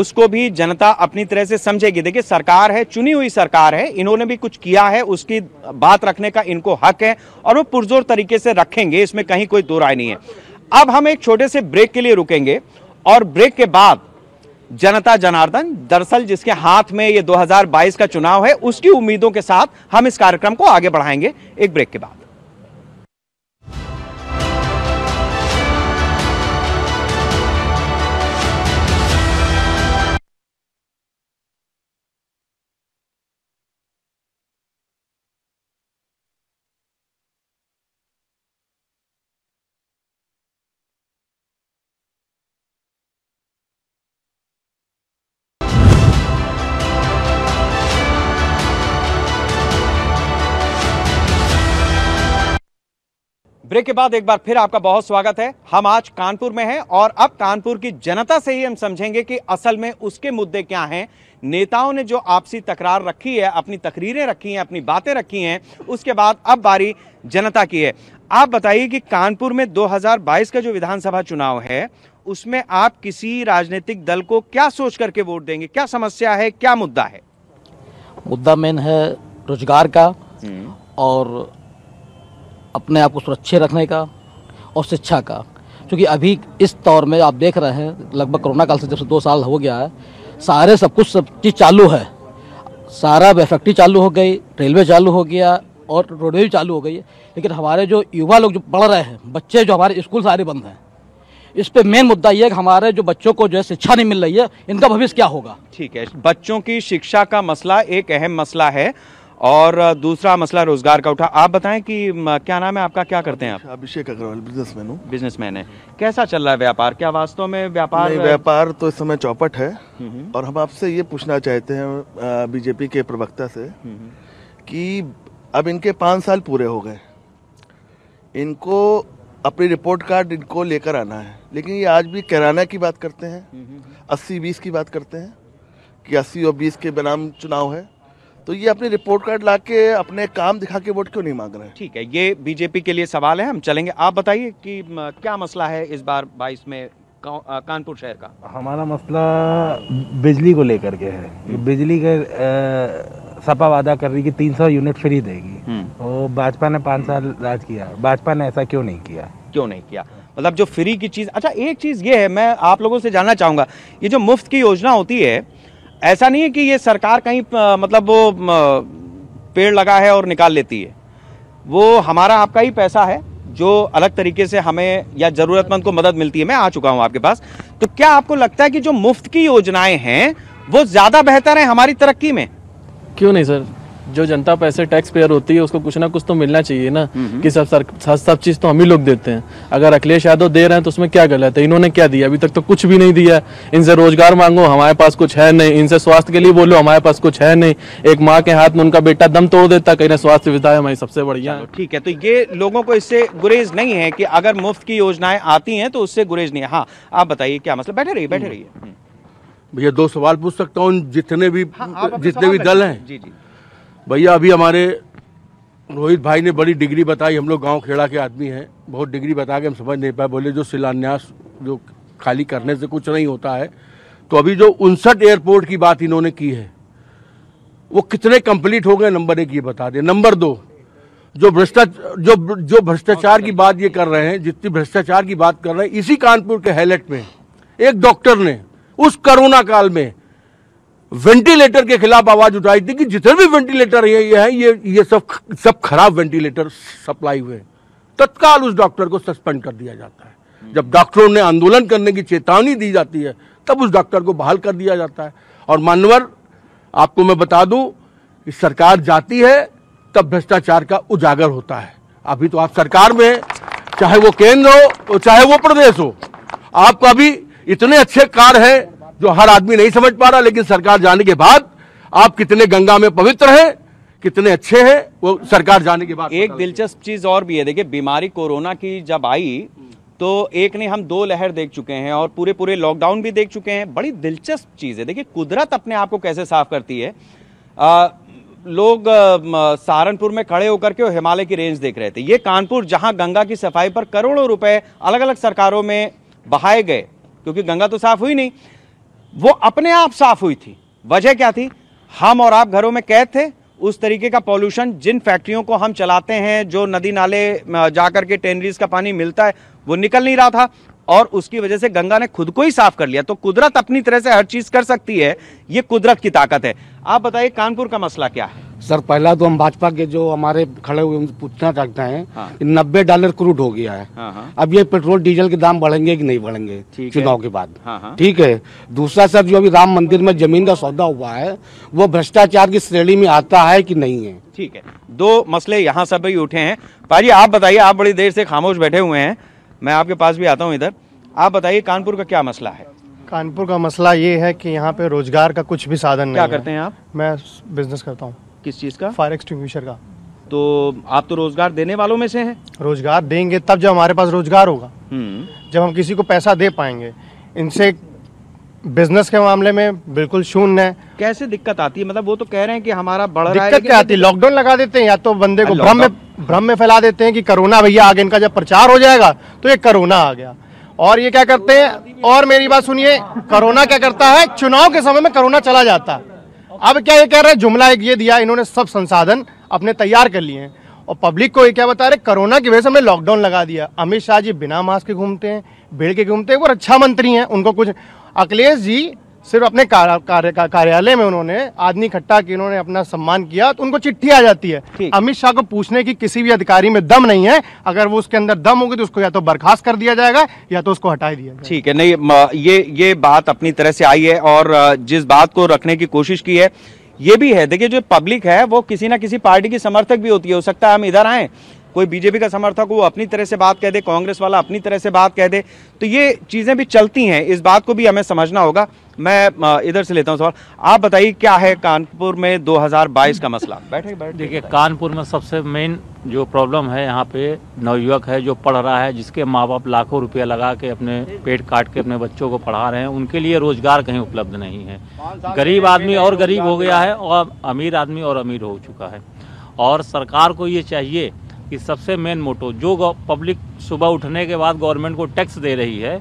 उसको भी जनता अपनी तरह से समझेगी। देखिए, सरकार है, चुनी हुई सरकार है, इन्होंने भी कुछ किया है, उसकी बात रखने का इनको हक है और वो पुरजोर तरीके से रखेंगे, इसमें कहीं कोई दो राय नहीं है। अब हम एक छोटे से ब्रेक के लिए रुकेंगे और ब्रेक के बाद जनता जनार्दन, दरअसल जिसके हाथ में ये दो हज़ार बाईस का चुनाव है, उसकी उम्मीदों के साथ हम इस कार्यक्रम को आगे बढ़ाएंगे एक ब्रेक के बाद। ब्रेक के बाद एक बार फिर आपका बहुत स्वागत है। हम आज कानपुर में हैं और अब कानपुर की जनता से ही हम समझेंगे कि असल में उसके मुद्दे क्या हैं। नेताओं ने जो आपसी तकरार रखी है, अपनी तकरीरें रखी हैं, अपनी बातें रखी हैं, उसके बाद अब बारी जनता की है। आप बताइए कि कानपुर में दो हज़ार बाईस का जो विधानसभा चुनाव है उसमें आप किसी राजनीतिक दल को क्या सोच करके वोट देंगे? क्या समस्या है, क्या मुद्दा है? मुद्दा मेन है रोजगार का और अपने आप को सुरक्षित रखने का और शिक्षा का, क्योंकि अभी इस दौर में आप देख रहे हैं लगभग कोरोना काल से जब से दो साल हो गया है, सारे सब कुछ सब चीज़ चालू है, सारा फैक्ट्री चालू हो गई, रेलवे चालू हो गया और रोडवेज चालू हो गई है, लेकिन हमारे जो युवा लोग जो पढ़ रहे हैं, बच्चे जो हमारे स्कूल सारे बंद हैं। इस पे मेन मुद्दा ये है कि हमारे जो बच्चों को जो है शिक्षा नहीं मिल रही है, इनका भविष्य क्या होगा? ठीक है, बच्चों की शिक्षा का मसला एक अहम मसला है और दूसरा मसला रोजगार का उठा। आप बताएं कि क्या नाम है आपका, क्या करते हैं आप? अभिषेक अग्रवाल, बिजनेसमैन हूँ। बिजनेसमैन है, कैसा चल रहा है व्यापार? क्या वास्तव में व्यापार व्यापार तो इस समय चौपट है। और हम आपसे ये पूछना चाहते हैं बीजेपी के प्रवक्ता से कि अब इनके पाँच साल पूरे हो गए, इनको अपनी रिपोर्ट कार्ड इनको लेकर आना है, लेकिन ये आज भी किराना की बात करते हैं, अस्सी बीस की बात करते हैं कि अस्सी और बीस के बनाम चुनाव है, तो ये अपनी रिपोर्ट कार्ड लाके अपने काम दिखा के वोट क्यों नहीं मांग रहे हैं? ठीक है, ये बीजेपी के लिए सवाल है, हम चलेंगे। आप बताइए कि क्या मसला है इस बार बाईस में कानपुर शहर का? हमारा मसला बिजली को लेकर के है। बिजली के सपा वादा कर रही कि तीन सौ यूनिट फ्री देगी, और भाजपा ने पाँच साल राज किया, भाजपा ने ऐसा क्यों नहीं किया? क्यों नहीं किया मतलब जो फ्री की चीज़। अच्छा, एक चीज़ ये है, मैं आप लोगों से जानना चाहूँगा, ये जो मुफ्त की योजना होती है, ऐसा नहीं है कि ये सरकार कहीं मतलब वो पेड़ लगा है और निकाल लेती है, वो हमारा आपका ही पैसा है जो अलग तरीके से हमें या ज़रूरतमंद को मदद मिलती है। मैं आ चुका हूँ आपके पास, तो क्या आपको लगता है कि जो मुफ्त की योजनाएं हैं वो ज़्यादा बेहतर है हमारी तरक्की में? क्यों नहीं सर, जो जनता पैसे टैक्स पेयर होती है उसको कुछ ना कुछ तो मिलना चाहिए ना, कि सब सर सब चीज़ तो हम ही लोग देते हैं। अगर अखिलेश यादव दे रहे हैं तो उसमें क्या गलत है? इन्होंने क्या दिया? अभी तक तो कुछ भी नहीं दिया। इनसे रोजगार मांगो, हमारे पास कुछ है नहीं। इनसे स्वास्थ्य के लिए बोलो, हमारे पास कुछ है नहीं। एक माँ के हाथ में उनका बेटा दम तोड़ देता, कहीं ना स्वास्थ्य सुविधा हमारी सबसे बढ़िया। ठीक है, तो ये लोगों को इससे गुरेज नहीं है कि अगर मुफ्त की योजनाएं आती हैं तो उससे गुरेज नहीं है। हाँ, आप बताइए क्या मसला? बैठे रहिए, बैठे रहिए भैया, दो सवाल पूछ सकता हूँ जितने भी जितने भी दल हैं। जी जी भैया, अभी हमारे रोहित भाई ने बड़ी डिग्री बताई, हम लोग गांव खेड़ा के आदमी हैं, बहुत डिग्री बता के हम समझ नहीं पाए। बोले जो शिलान्यास जो खाली करने से कुछ नहीं होता है, तो अभी जो उनसठ एयरपोर्ट की बात इन्होंने की है वो कितने कंप्लीट हो गए, नंबर एक ये बता दें। नंबर दो, जो भ्रष्टाचार जो जो भ्रष्टाचार की बात ये कर रहे हैं, जितनी भ्रष्टाचार की बात कर रहे हैं, इसी कानपुर के हैलट में एक डॉक्टर ने उस कोरोना काल में वेंटिलेटर के खिलाफ आवाज उठाई थी कि जितने भी वेंटिलेटर ये ये हैं ये ये सब सब खराब वेंटिलेटर सप्लाई हुए, तत्काल उस डॉक्टर को सस्पेंड कर दिया जाता है। जब डॉक्टरों ने आंदोलन करने की चेतावनी दी जाती है तब उस डॉक्टर को बहाल कर दिया जाता है। और मानवर आपको मैं बता दूं कि सरकार जाती है तब भ्रष्टाचार का उजागर होता है। अभी तो आप सरकार में हैं, चाहे वो केंद्र हो चाहे वो प्रदेश हो, आपको अभी इतने अच्छे कार्य हैं जो हर आदमी नहीं समझ पा रहा, लेकिन सरकार जाने के बाद आप कितने गंगा में पवित्र हैं, कितने अच्छे हैं, वो सरकार जाने के बाद। एक दिलचस्प चीज और भी है, देखिए बीमारी कोरोना की जब आई तो एक नहीं हम दो लहर देख चुके हैं और पूरे पूरे लॉकडाउन भी देख चुके हैं। बड़ी दिलचस्प चीज है, देखिए कुदरत अपने आप को कैसे साफ करती है। आ, लोग सहारनपुर में खड़े होकर के हिमालय की रेंज देख रहे थे। ये कानपुर जहाँ गंगा की सफाई पर करोड़ों रुपए अलग अलग सरकारों में बहाए गए, क्योंकि गंगा तो साफ हुई नहीं, वो अपने आप साफ हुई थी। वजह क्या थी? हम और आप घरों में कैद थे, उस तरीके का पॉल्यूशन, जिन फैक्ट्रियों को हम चलाते हैं, जो नदी नाले जाकर के टेनरीज का पानी मिलता है वो निकल नहीं रहा था, और उसकी वजह से गंगा ने खुद को ही साफ कर लिया। तो कुदरत अपनी तरह से हर चीज़ कर सकती है, ये कुदरत की ताकत है। आप बताइए कानपुर का मसला क्या है? सर पहला तो हम भाजपा के जो हमारे खड़े हुए उनसे पूछना चाहते हैं, हाँ। नब्बे डॉलर क्रूड हो गया है, हाँ। अब ये पेट्रोल डीजल के दाम बढ़ेंगे कि नहीं बढ़ेंगे चुनाव के बाद, हाँ। ठीक है। दूसरा सर, जो अभी राम मंदिर में जमीन का सौदा हुआ है वो भ्रष्टाचार की श्रेणी में आता है कि नहीं है? ठीक है, दो मसले यहाँ सब भी उठे हैं। पाजी आप बताइए, आप बड़ी देर से खामोश बैठे हुए हैं, मैं आपके पास भी आता हूँ इधर। आप बताइए कानपुर का क्या मसला है? कानपुर का मसला ये है कि यहाँ पे रोजगार का कुछ भी साधन नहीं है। क्या करते हैं आप? मैं बिजनेस करता हूँ। किस चीज़ का? फायर एक्सटिंग्विशर का। तो आप तो रोजगार देने वालों में से हैं। रोजगार देंगे तब जब हमारे पास रोजगार होगा, जब हम किसी को पैसा दे पाएंगे। इनसे बिजनेस के मामले में बिल्कुल शून्य है। कैसे दिक्कत आती है? मतलब वो तो कह रहे हैं कि हमारा बढ़ रहा है। दिक्कत क्या आती है? लॉकडाउन लगा देते हैं या तो बंदे को भ्रम में भ्रम में फैला देते हैं कि कोरोना भैया आ गया। इनका जब प्रचार हो जाएगा तो ये कोरोना आ गया। और ये क्या करते हैं, और मेरी बात सुनिए, कोरोना क्या करता है, चुनाव के समय में कोरोना चला जाता है। अब क्या ये कह रहे हैं, जुमला एक ये दिया, इन्होंने सब संसाधन अपने तैयार कर लिए हैं और पब्लिक को ये क्या बता रहे, कोरोना की वजह से हमने लॉकडाउन लगा दिया। अमित शाह जी बिना मास्क के घूमते हैं, भीड़ के घूमते हैं, वो रक्षा मंत्री हैं, उनको कुछ। अखिलेश जी सिर्फ अपने कार्यालय कार्य, में उन्होंने आदमी इकट्ठा के इन्होंने अपना सम्मान किया तो उनको चिट्ठी आ जाती है। अमित शाह को पूछने की किसी भी अधिकारी में दम नहीं है। अगर वो उसके अंदर दम होगी तो उसको या तो बर्खास्त कर दिया जाएगा या तो उसको हटा दिया जाएगा। ठीक है, नहीं ये ये बात अपनी तरह से आई है और जिस बात को रखने की कोशिश की है ये भी है। देखिए जो पब्लिक है वो किसी ना किसी पार्टी की समर्थक भी होती है। हो सकता है हम इधर आए, कोई बीजेपी का समर्थक हो, वो अपनी तरह से बात कह दे, कांग्रेस वाला अपनी तरह से बात कह दे, तो ये चीज़ें भी चलती हैं। इस बात को भी हमें समझना होगा। मैं इधर से लेता हूं सवाल, आप बताइए क्या है कानपुर में दो हज़ार बाईस का मसला? बैठे बैठे देखिए, कानपुर में सबसे मेन जो प्रॉब्लम है, यहाँ पे नवयुवक है जो पढ़ रहा है, जिसके माँ बाप लाखों रुपया लगा के अपने पेट काट के अपने बच्चों को पढ़ा रहे हैं, उनके लिए रोजगार कहीं उपलब्ध नहीं है। गरीब आदमी और गरीब हो गया है और अमीर आदमी और अमीर हो चुका है। और सरकार को ये चाहिए कि सबसे मेन मोटो, जो पब्लिक सुबह उठने के बाद गवर्नमेंट को टैक्स दे रही है,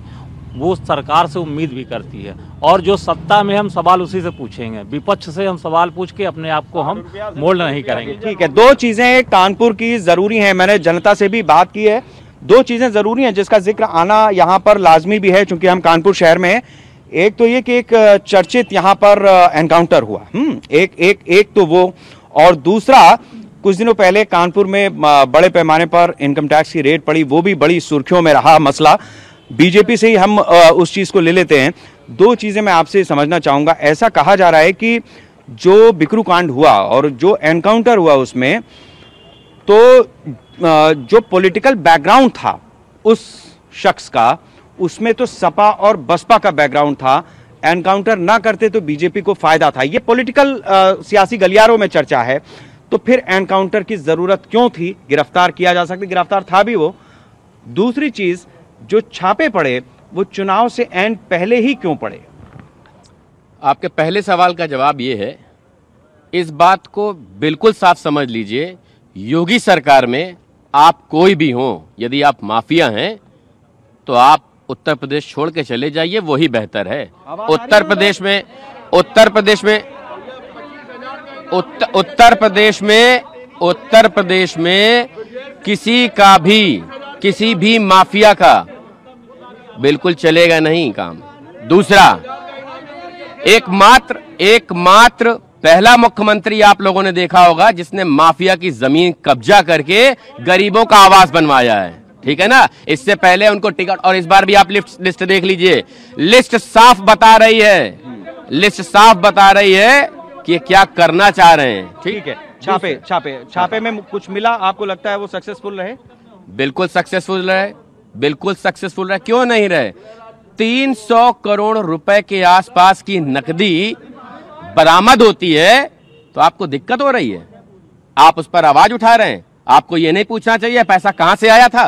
वो सरकार से उम्मीद भी करती है। और जो सत्ता में, हम सवाल उसी से पूछेंगे, विपक्ष से हम सवाल पूछ के अपने आप को हम मोल्ड नहीं करेंगे। ठीक है, दो चीज़ें कानपुर की ज़रूरी हैं, मैंने जनता से भी बात की है। दो चीज़ें ज़रूरी हैं जिसका जिक्र आना यहाँ पर लाजमी भी है चूँकि हम कानपुर शहर में हैं। एक तो ये कि एक चर्चित यहाँ पर एनकाउंटर हुआ, एक एक एक तो वो, और दूसरा कुछ दिनों पहले कानपुर में बड़े पैमाने पर इनकम टैक्स की रेट पड़ी, वो भी बड़ी सुर्खियों में रहा मसला। बीजेपी से ही हम उस चीज़ को ले लेते हैं। दो चीज़ें मैं आपसे समझना चाहूँगा। ऐसा कहा जा रहा है कि जो बिक्रू कांड हुआ और जो एनकाउंटर हुआ उसमें तो जो पॉलिटिकल बैकग्राउंड था उस शख्स का, उसमें तो सपा और बसपा का बैकग्राउंड था। एनकाउंटर ना करते तो बीजेपी को फ़ायदा था। ये पॉलिटिकल सियासी गलियारों में चर्चा है। तो फिर एनकाउंटर की ज़रूरत क्यों थी? गिरफ्तार किया जा सकता, गिरफ्तार था भी वो। दूसरी चीज़, जो छापे पड़े वो चुनाव से एंड पहले ही क्यों पड़े? आपके पहले सवाल का जवाब ये है, इस बात को बिल्कुल साफ समझ लीजिए, योगी सरकार में आप कोई भी हो, यदि आप माफिया हैं तो आप उत्तर प्रदेश छोड़ के चले जाइए, वही बेहतर है। उत्तर प्रदेश में उत्तर प्रदेश में उत्तर प्रदेश में उत्तर प्रदेश में किसी का भी किसी भी माफिया का बिल्कुल चलेगा नहीं काम। दूसरा, एकमात्र एकमात्र पहला मुख्यमंत्री आप लोगों ने देखा होगा जिसने माफिया की जमीन कब्जा करके गरीबों का आवास बनवाया है, ठीक है ना? इससे पहले उनको टिकट, और इस बार भी आप लिस्ट लिस्ट देख लीजिए, लिस्ट साफ बता रही है लिस्ट साफ बता रही है ये क्या करना चाह रहे हैं। ठीक है, छापे छापे छापे में कुछ मिला? आपको लगता है वो सक्सेसफुल रहे? बिल्कुल सक्सेसफुल रहे, बिल्कुल सक्सेसफुल रहे। क्यों नहीं रहे? तीन सौ करोड़ रुपए के आसपास की नकदी बरामद होती है, तो आपको दिक्कत हो रही है, आप उस पर आवाज उठा रहे हैं। आपको ये नहीं पूछना चाहिए पैसा कहां से आया था।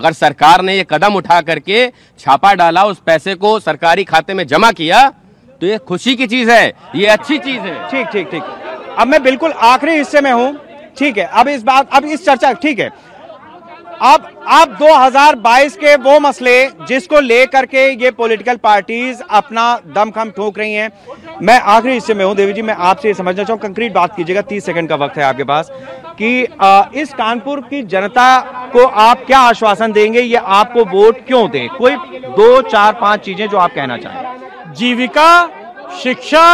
अगर सरकार ने यह कदम उठा करके छापा डाला, उस पैसे को सरकारी खाते में जमा किया, तो ये खुशी की चीज है, ये अच्छी चीज है। ठीक ठीक ठीक अब मैं बिल्कुल आखिरी हिस्से में हूं। ठीक है, अब इस बात अब इस चर्चा ठीक है अब अब दो हज़ार बाईस के वो मसले जिसको लेकर के ये पॉलिटिकल पार्टीज अपना दमखम ठोक रही हैं। मैं आखिरी हिस्से में हूं। देवी जी, मैं आपसे ये समझना चाहूँ, कंक्रीट बात कीजिएगा, तीस सेकंड का वक्त है आपके पास, कि आ, इस कानपुर की जनता को आप क्या आश्वासन देंगे, ये आपको वोट क्यों दें? कोई दो चार पांच चीजें जो आप कहना चाहें। जीविका, शिक्षा,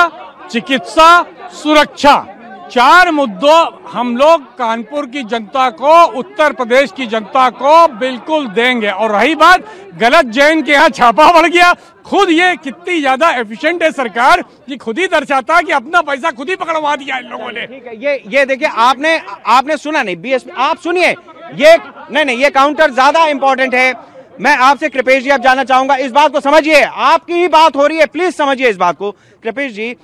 चिकित्सा, सुरक्षा, चार मुद्दों हम लोग कानपुर की जनता को, उत्तर प्रदेश की जनता को बिल्कुल देंगे। और रही बात, गलत जैन के यहाँ छापा पड़ गया, खुद ये कितनी ज्यादा एफिशिएंट है सरकार, ये खुद ही दर्शाता है कि अपना पैसा खुद ही पकड़वा दिया इन लोगों ने। ठीक है, ये ये देखिए, आपने आपने सुना नहीं, बीएसपी आप सुनिए, ये नहीं नहीं ये काउंटर ज्यादा इंपॉर्टेंट है। मैं आपसे कृपेश जी अब जानना चाहूंगा, इस बात को समझिए, आपकी ही बात हो रही है, प्लीज समझिए इस बात को। कृपेश जी,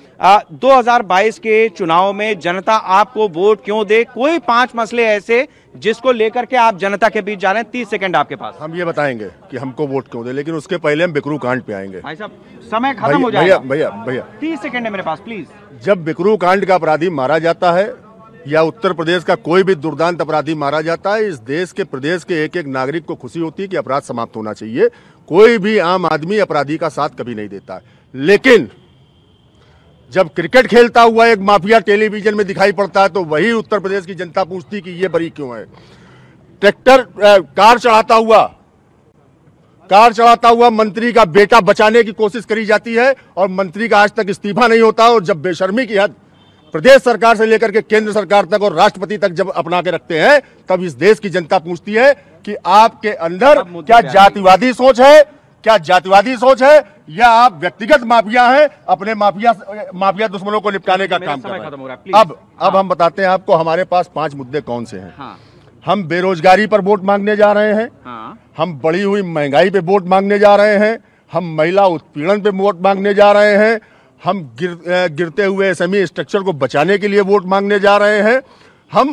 दो हज़ार बाईस के चुनाव में जनता आपको वोट क्यों दे? कोई पांच मसले ऐसे जिसको लेकर के आप जनता के बीच जा रहे हैं, तीस सेकंड आपके पास। हम ये बताएंगे कि हमको वोट क्यों दे, लेकिन उसके पहले हम बिक्रू कांड पे आएंगे। भाई साहब, समय खत्म हो जाएगा। भैया भैया तीस सेकंड है मेरे पास, प्लीज। जब बिक्रू कांड का अपराधी मारा जाता है या उत्तर प्रदेश का कोई भी दुर्दांत अपराधी मारा जाता है, इस देश के प्रदेश के एक एक नागरिक को खुशी होती है कि अपराध समाप्त होना चाहिए। कोई भी आम आदमी अपराधी का साथ कभी नहीं देता है। लेकिन जब क्रिकेट खेलता हुआ एक माफिया टेलीविजन में दिखाई पड़ता है तो वही उत्तर प्रदेश की जनता पूछती कि ये बरी क्यों है। ट्रैक्टर कार चढ़ाता हुआ कार चढ़ाता हुआ मंत्री का बेटा बचाने की कोशिश करी जाती है और मंत्री का आज तक इस्तीफा नहीं होता। और जब बेशर्मी की हद प्रदेश सरकार से लेकर के केंद्र सरकार तक और राष्ट्रपति तक जब अपना के रखते हैं, तब इस देश की जनता पूछती है कि आपके अंदर क्या जातिवादी सोच है, क्या जातिवादी सोच है, या आप व्यक्तिगत माफिया हैं, अपने माफिया माफिया दुश्मनों को निपटाने का काम कर रहे हैं। अब अब हम बताते हैं आपको हमारे पास पांच मुद्दे कौन से हैं। हम बेरोजगारी पर वोट मांगने जा रहे हैं, हम बढ़ी हुई महंगाई पे वोट मांगने जा रहे हैं, हम महिला उत्पीड़न पे वोट मांगने जा रहे हैं, हम गिर, गिरते हुए एस एम ई स्ट्रक्चर को बचाने के लिए वोट मांगने जा रहे हैं, हम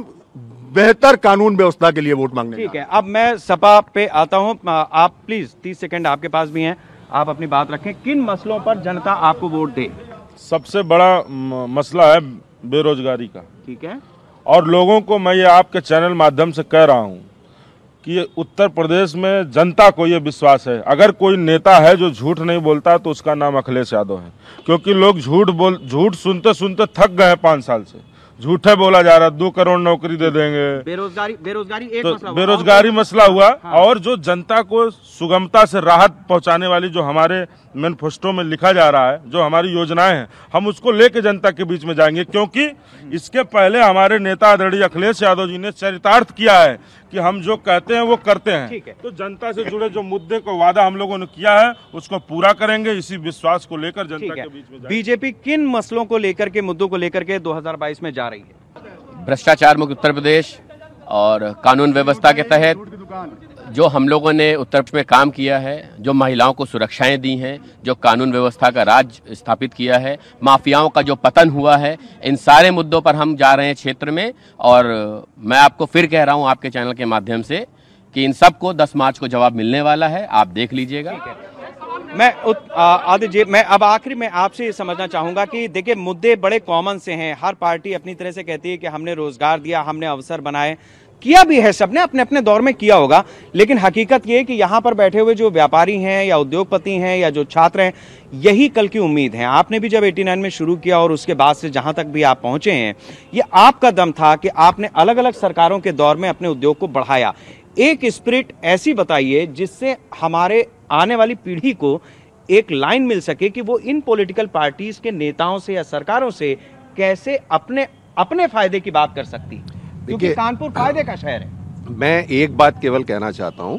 बेहतर कानून व्यवस्था के लिए वोट मांगने। ठीक है, अब मैं सपा पे आता हूं। आप प्लीज तीस सेकंड आपके पास भी हैं, आप अपनी बात रखें। किन मसलों पर जनता आपको वोट दे? सबसे बड़ा मसला है बेरोजगारी का। ठीक है, और लोगों को मैं ये आपके चैनल माध्यम से कह रहा हूँ कि उत्तर प्रदेश में जनता को ये विश्वास है, अगर कोई नेता है जो झूठ नहीं बोलता तो उसका नाम अखिलेश यादव है। क्योंकि लोग झूठ बोल झूठ सुनते सुनते थक गए हैं, पाँच साल से झूठे बोला जा रहा है, दो करोड़ नौकरी दे देंगे, बेरोजगारी बेरोजगारी एक तो, मसला बेरोजगारी मसला हुआ। हाँ। और जो जनता को सुगमता से राहत पहुंचाने वाली जो हमारे मैनिफेस्टो में लिखा जा रहा है, जो हमारी योजनाएं हैं, हम उसको लेके जनता के बीच में जाएंगे। क्योंकि इसके पहले हमारे नेता आदरणीय अखिलेश यादव जी ने चरितार्थ किया है कि हम जो कहते हैं वो करते हैं। तो जनता से जुड़े जो मुद्दे को वादा हम लोगों ने किया है उसको पूरा करेंगे, इसी विश्वास को लेकर जनता के बीच में। बीजेपी किन मसलों को लेकर के, मुद्दों को लेकर के दो हज़ार बाईस में जा रही है? भ्रष्टाचार मुक्त उत्तर प्रदेश और कानून व्यवस्था के तहत जो हम लोगों ने उत्तर प्रदेश में काम किया है, जो महिलाओं को सुरक्षाएं दी हैं, जो कानून व्यवस्था का राज स्थापित किया है, माफियाओं का जो पतन हुआ है, इन सारे मुद्दों पर हम जा रहे हैं क्षेत्र में। और मैं आपको फिर कह रहा हूं आपके चैनल के माध्यम से कि इन सबको दस मार्च को जवाब मिलने वाला है, आप देख लीजिएगा। मैं आदित्य, मैं अब आखिरी में आपसे ये समझना चाहूंगा कि देखिए मुद्दे बड़े कॉमन से हैं, हर पार्टी अपनी तरह से कहती है कि हमने रोजगार दिया, हमने अवसर बनाए, किया भी है, सबने अपने अपने दौर में किया होगा। लेकिन हकीकत ये कि यहाँ पर बैठे हुए जो व्यापारी हैं या उद्योगपति हैं या जो छात्र हैं, यही कल की उम्मीद है। आपने भी जब नवासी में शुरू किया और उसके बाद से जहाँ तक भी आप पहुँचे हैं, ये आपका दम था कि आपने अलग अलग सरकारों के दौर में अपने उद्योग को बढ़ाया। एक स्पिरिट ऐसी बताइए जिससे हमारे आने वाली पीढ़ी को एक लाइन मिल सके कि वो इन पॉलिटिकल पार्टीज के नेताओं से या सरकारों से कैसे अपने अपने फायदे की बात कर सकती है, क्योंकि कानपुर फायदे का शहर है। मैं एक बात केवल कहना चाहता हूं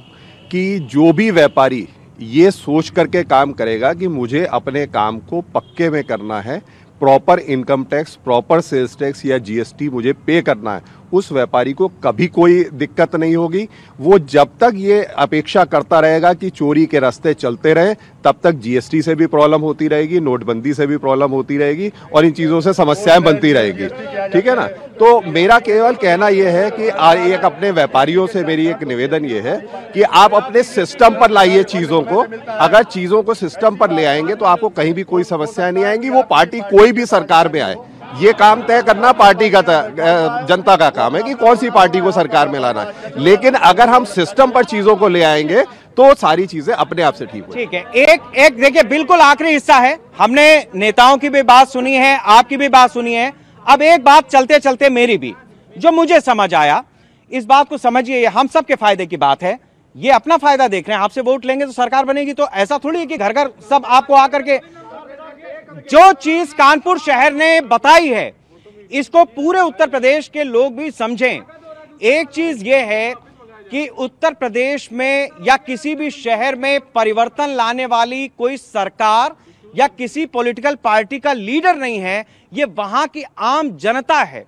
कि जो भी व्यापारी ये सोच करके काम करेगा कि मुझे अपने काम को पक्के में करना है, proper income tax, proper sales tax या जी एस टी मुझे पे करना है, उस व्यापारी को कभी कोई दिक्कत नहीं होगी। वो जब तक ये अपेक्षा करता रहेगा कि चोरी के रास्ते चलते रहें, तब तक जी एस टी से भी प्रॉब्लम होती रहेगी, नोटबंदी से भी प्रॉब्लम होती रहेगी और इन चीज़ों से समस्याएं बनती रहेगी। ठीक है ना, तो मेरा केवल कहना यह है कि एक अपने व्यापारियों से मेरी एक निवेदन ये है कि आप अपने सिस्टम पर लाइए चीज़ों को। अगर चीज़ों को सिस्टम पर ले आएंगे तो आपको कहीं भी कोई समस्या नहीं आएंगी, वो पार्टी कोई भी सरकार में आए। ये काम तय करना पार्टी का, जनता का काम है कि कौन सी पार्टी को सरकार में लाना है। लेकिन अगर हम सिस्टम पर चीजों को ले आएंगे तो सारी चीजें अपने आप से ठीक हो। ठीक है, एक एक देखिए बिल्कुल आखिरी हिस्सा है, हमने नेताओं की भी बात सुनी है, आपकी भी बात सुनी है। अब एक बात चलते चलते मेरी भी जो मुझे समझ आया, इस बात को समझिए, हम सबके फायदे की बात है। ये अपना फायदा देख रहे हैं, आपसे वोट लेंगे तो सरकार बनेगी, तो ऐसा थोड़ी है कि घर घर सब आपको आकर के जो चीज कानपुर शहर ने बताई है, इसको पूरे उत्तर प्रदेश के लोग भी समझें। एक चीज यह है कि उत्तर प्रदेश में या किसी भी शहर में परिवर्तन लाने वाली कोई सरकार या किसी पॉलिटिकल पार्टी का लीडर नहीं है, ये वहां की आम जनता है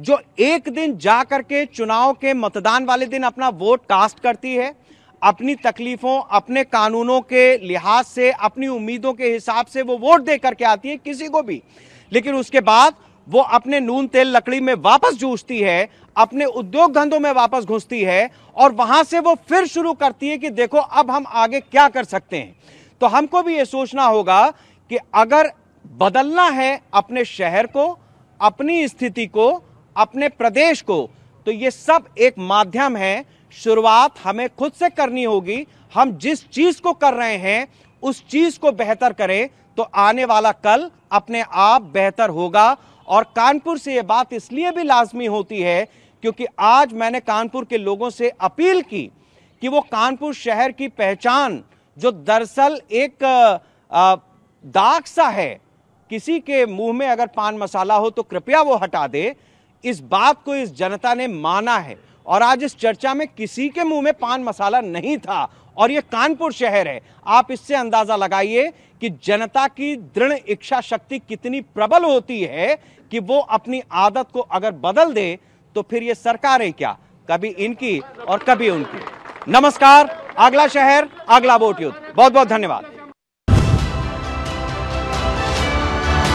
जो एक दिन जा करके चुनाव के मतदान वाले दिन अपना वोट कास्ट करती है, अपनी तकलीफों, अपने कानूनों के लिहाज से, अपनी उम्मीदों के हिसाब से वो वोट दे करके आती है किसी को भी, लेकिन उसके बाद वो अपने नून तेल लकड़ी में वापस जूझती है, अपने उद्योग धंधों में वापस घुसती है और वहां से वो फिर शुरू करती है कि देखो अब हम आगे क्या कर सकते हैं। तो हमको भी ये सोचना होगा कि अगर बदलना है अपने शहर को, अपनी स्थिति को, अपने प्रदेश को, तो ये सब एक माध्यम है। शुरुआत हमें खुद से करनी होगी। हम जिस चीज को कर रहे हैं उस चीज को बेहतर करें तो आने वाला कल अपने आप बेहतर होगा। और कानपुर से ये बात इसलिए भी लाजमी होती है क्योंकि आज मैंने कानपुर के लोगों से अपील की कि वो कानपुर शहर की पहचान, जो दरअसल एक दाग सा है, किसी के मुंह में अगर पान मसाला हो तो कृपया वो हटा दे। इस बात को इस जनता ने माना है और आज इस चर्चा में किसी के मुंह में पान मसाला नहीं था और ये कानपुर शहर है। आप इससे अंदाजा लगाइए कि जनता की दृढ़ इच्छा शक्ति कितनी प्रबल होती है कि वो अपनी आदत को अगर बदल दे तो फिर ये सरकारें क्या, कभी इनकी और कभी उनकी। नमस्कार, अगला शहर अगला वोट युद्ध। बहुत बहुत धन्यवाद।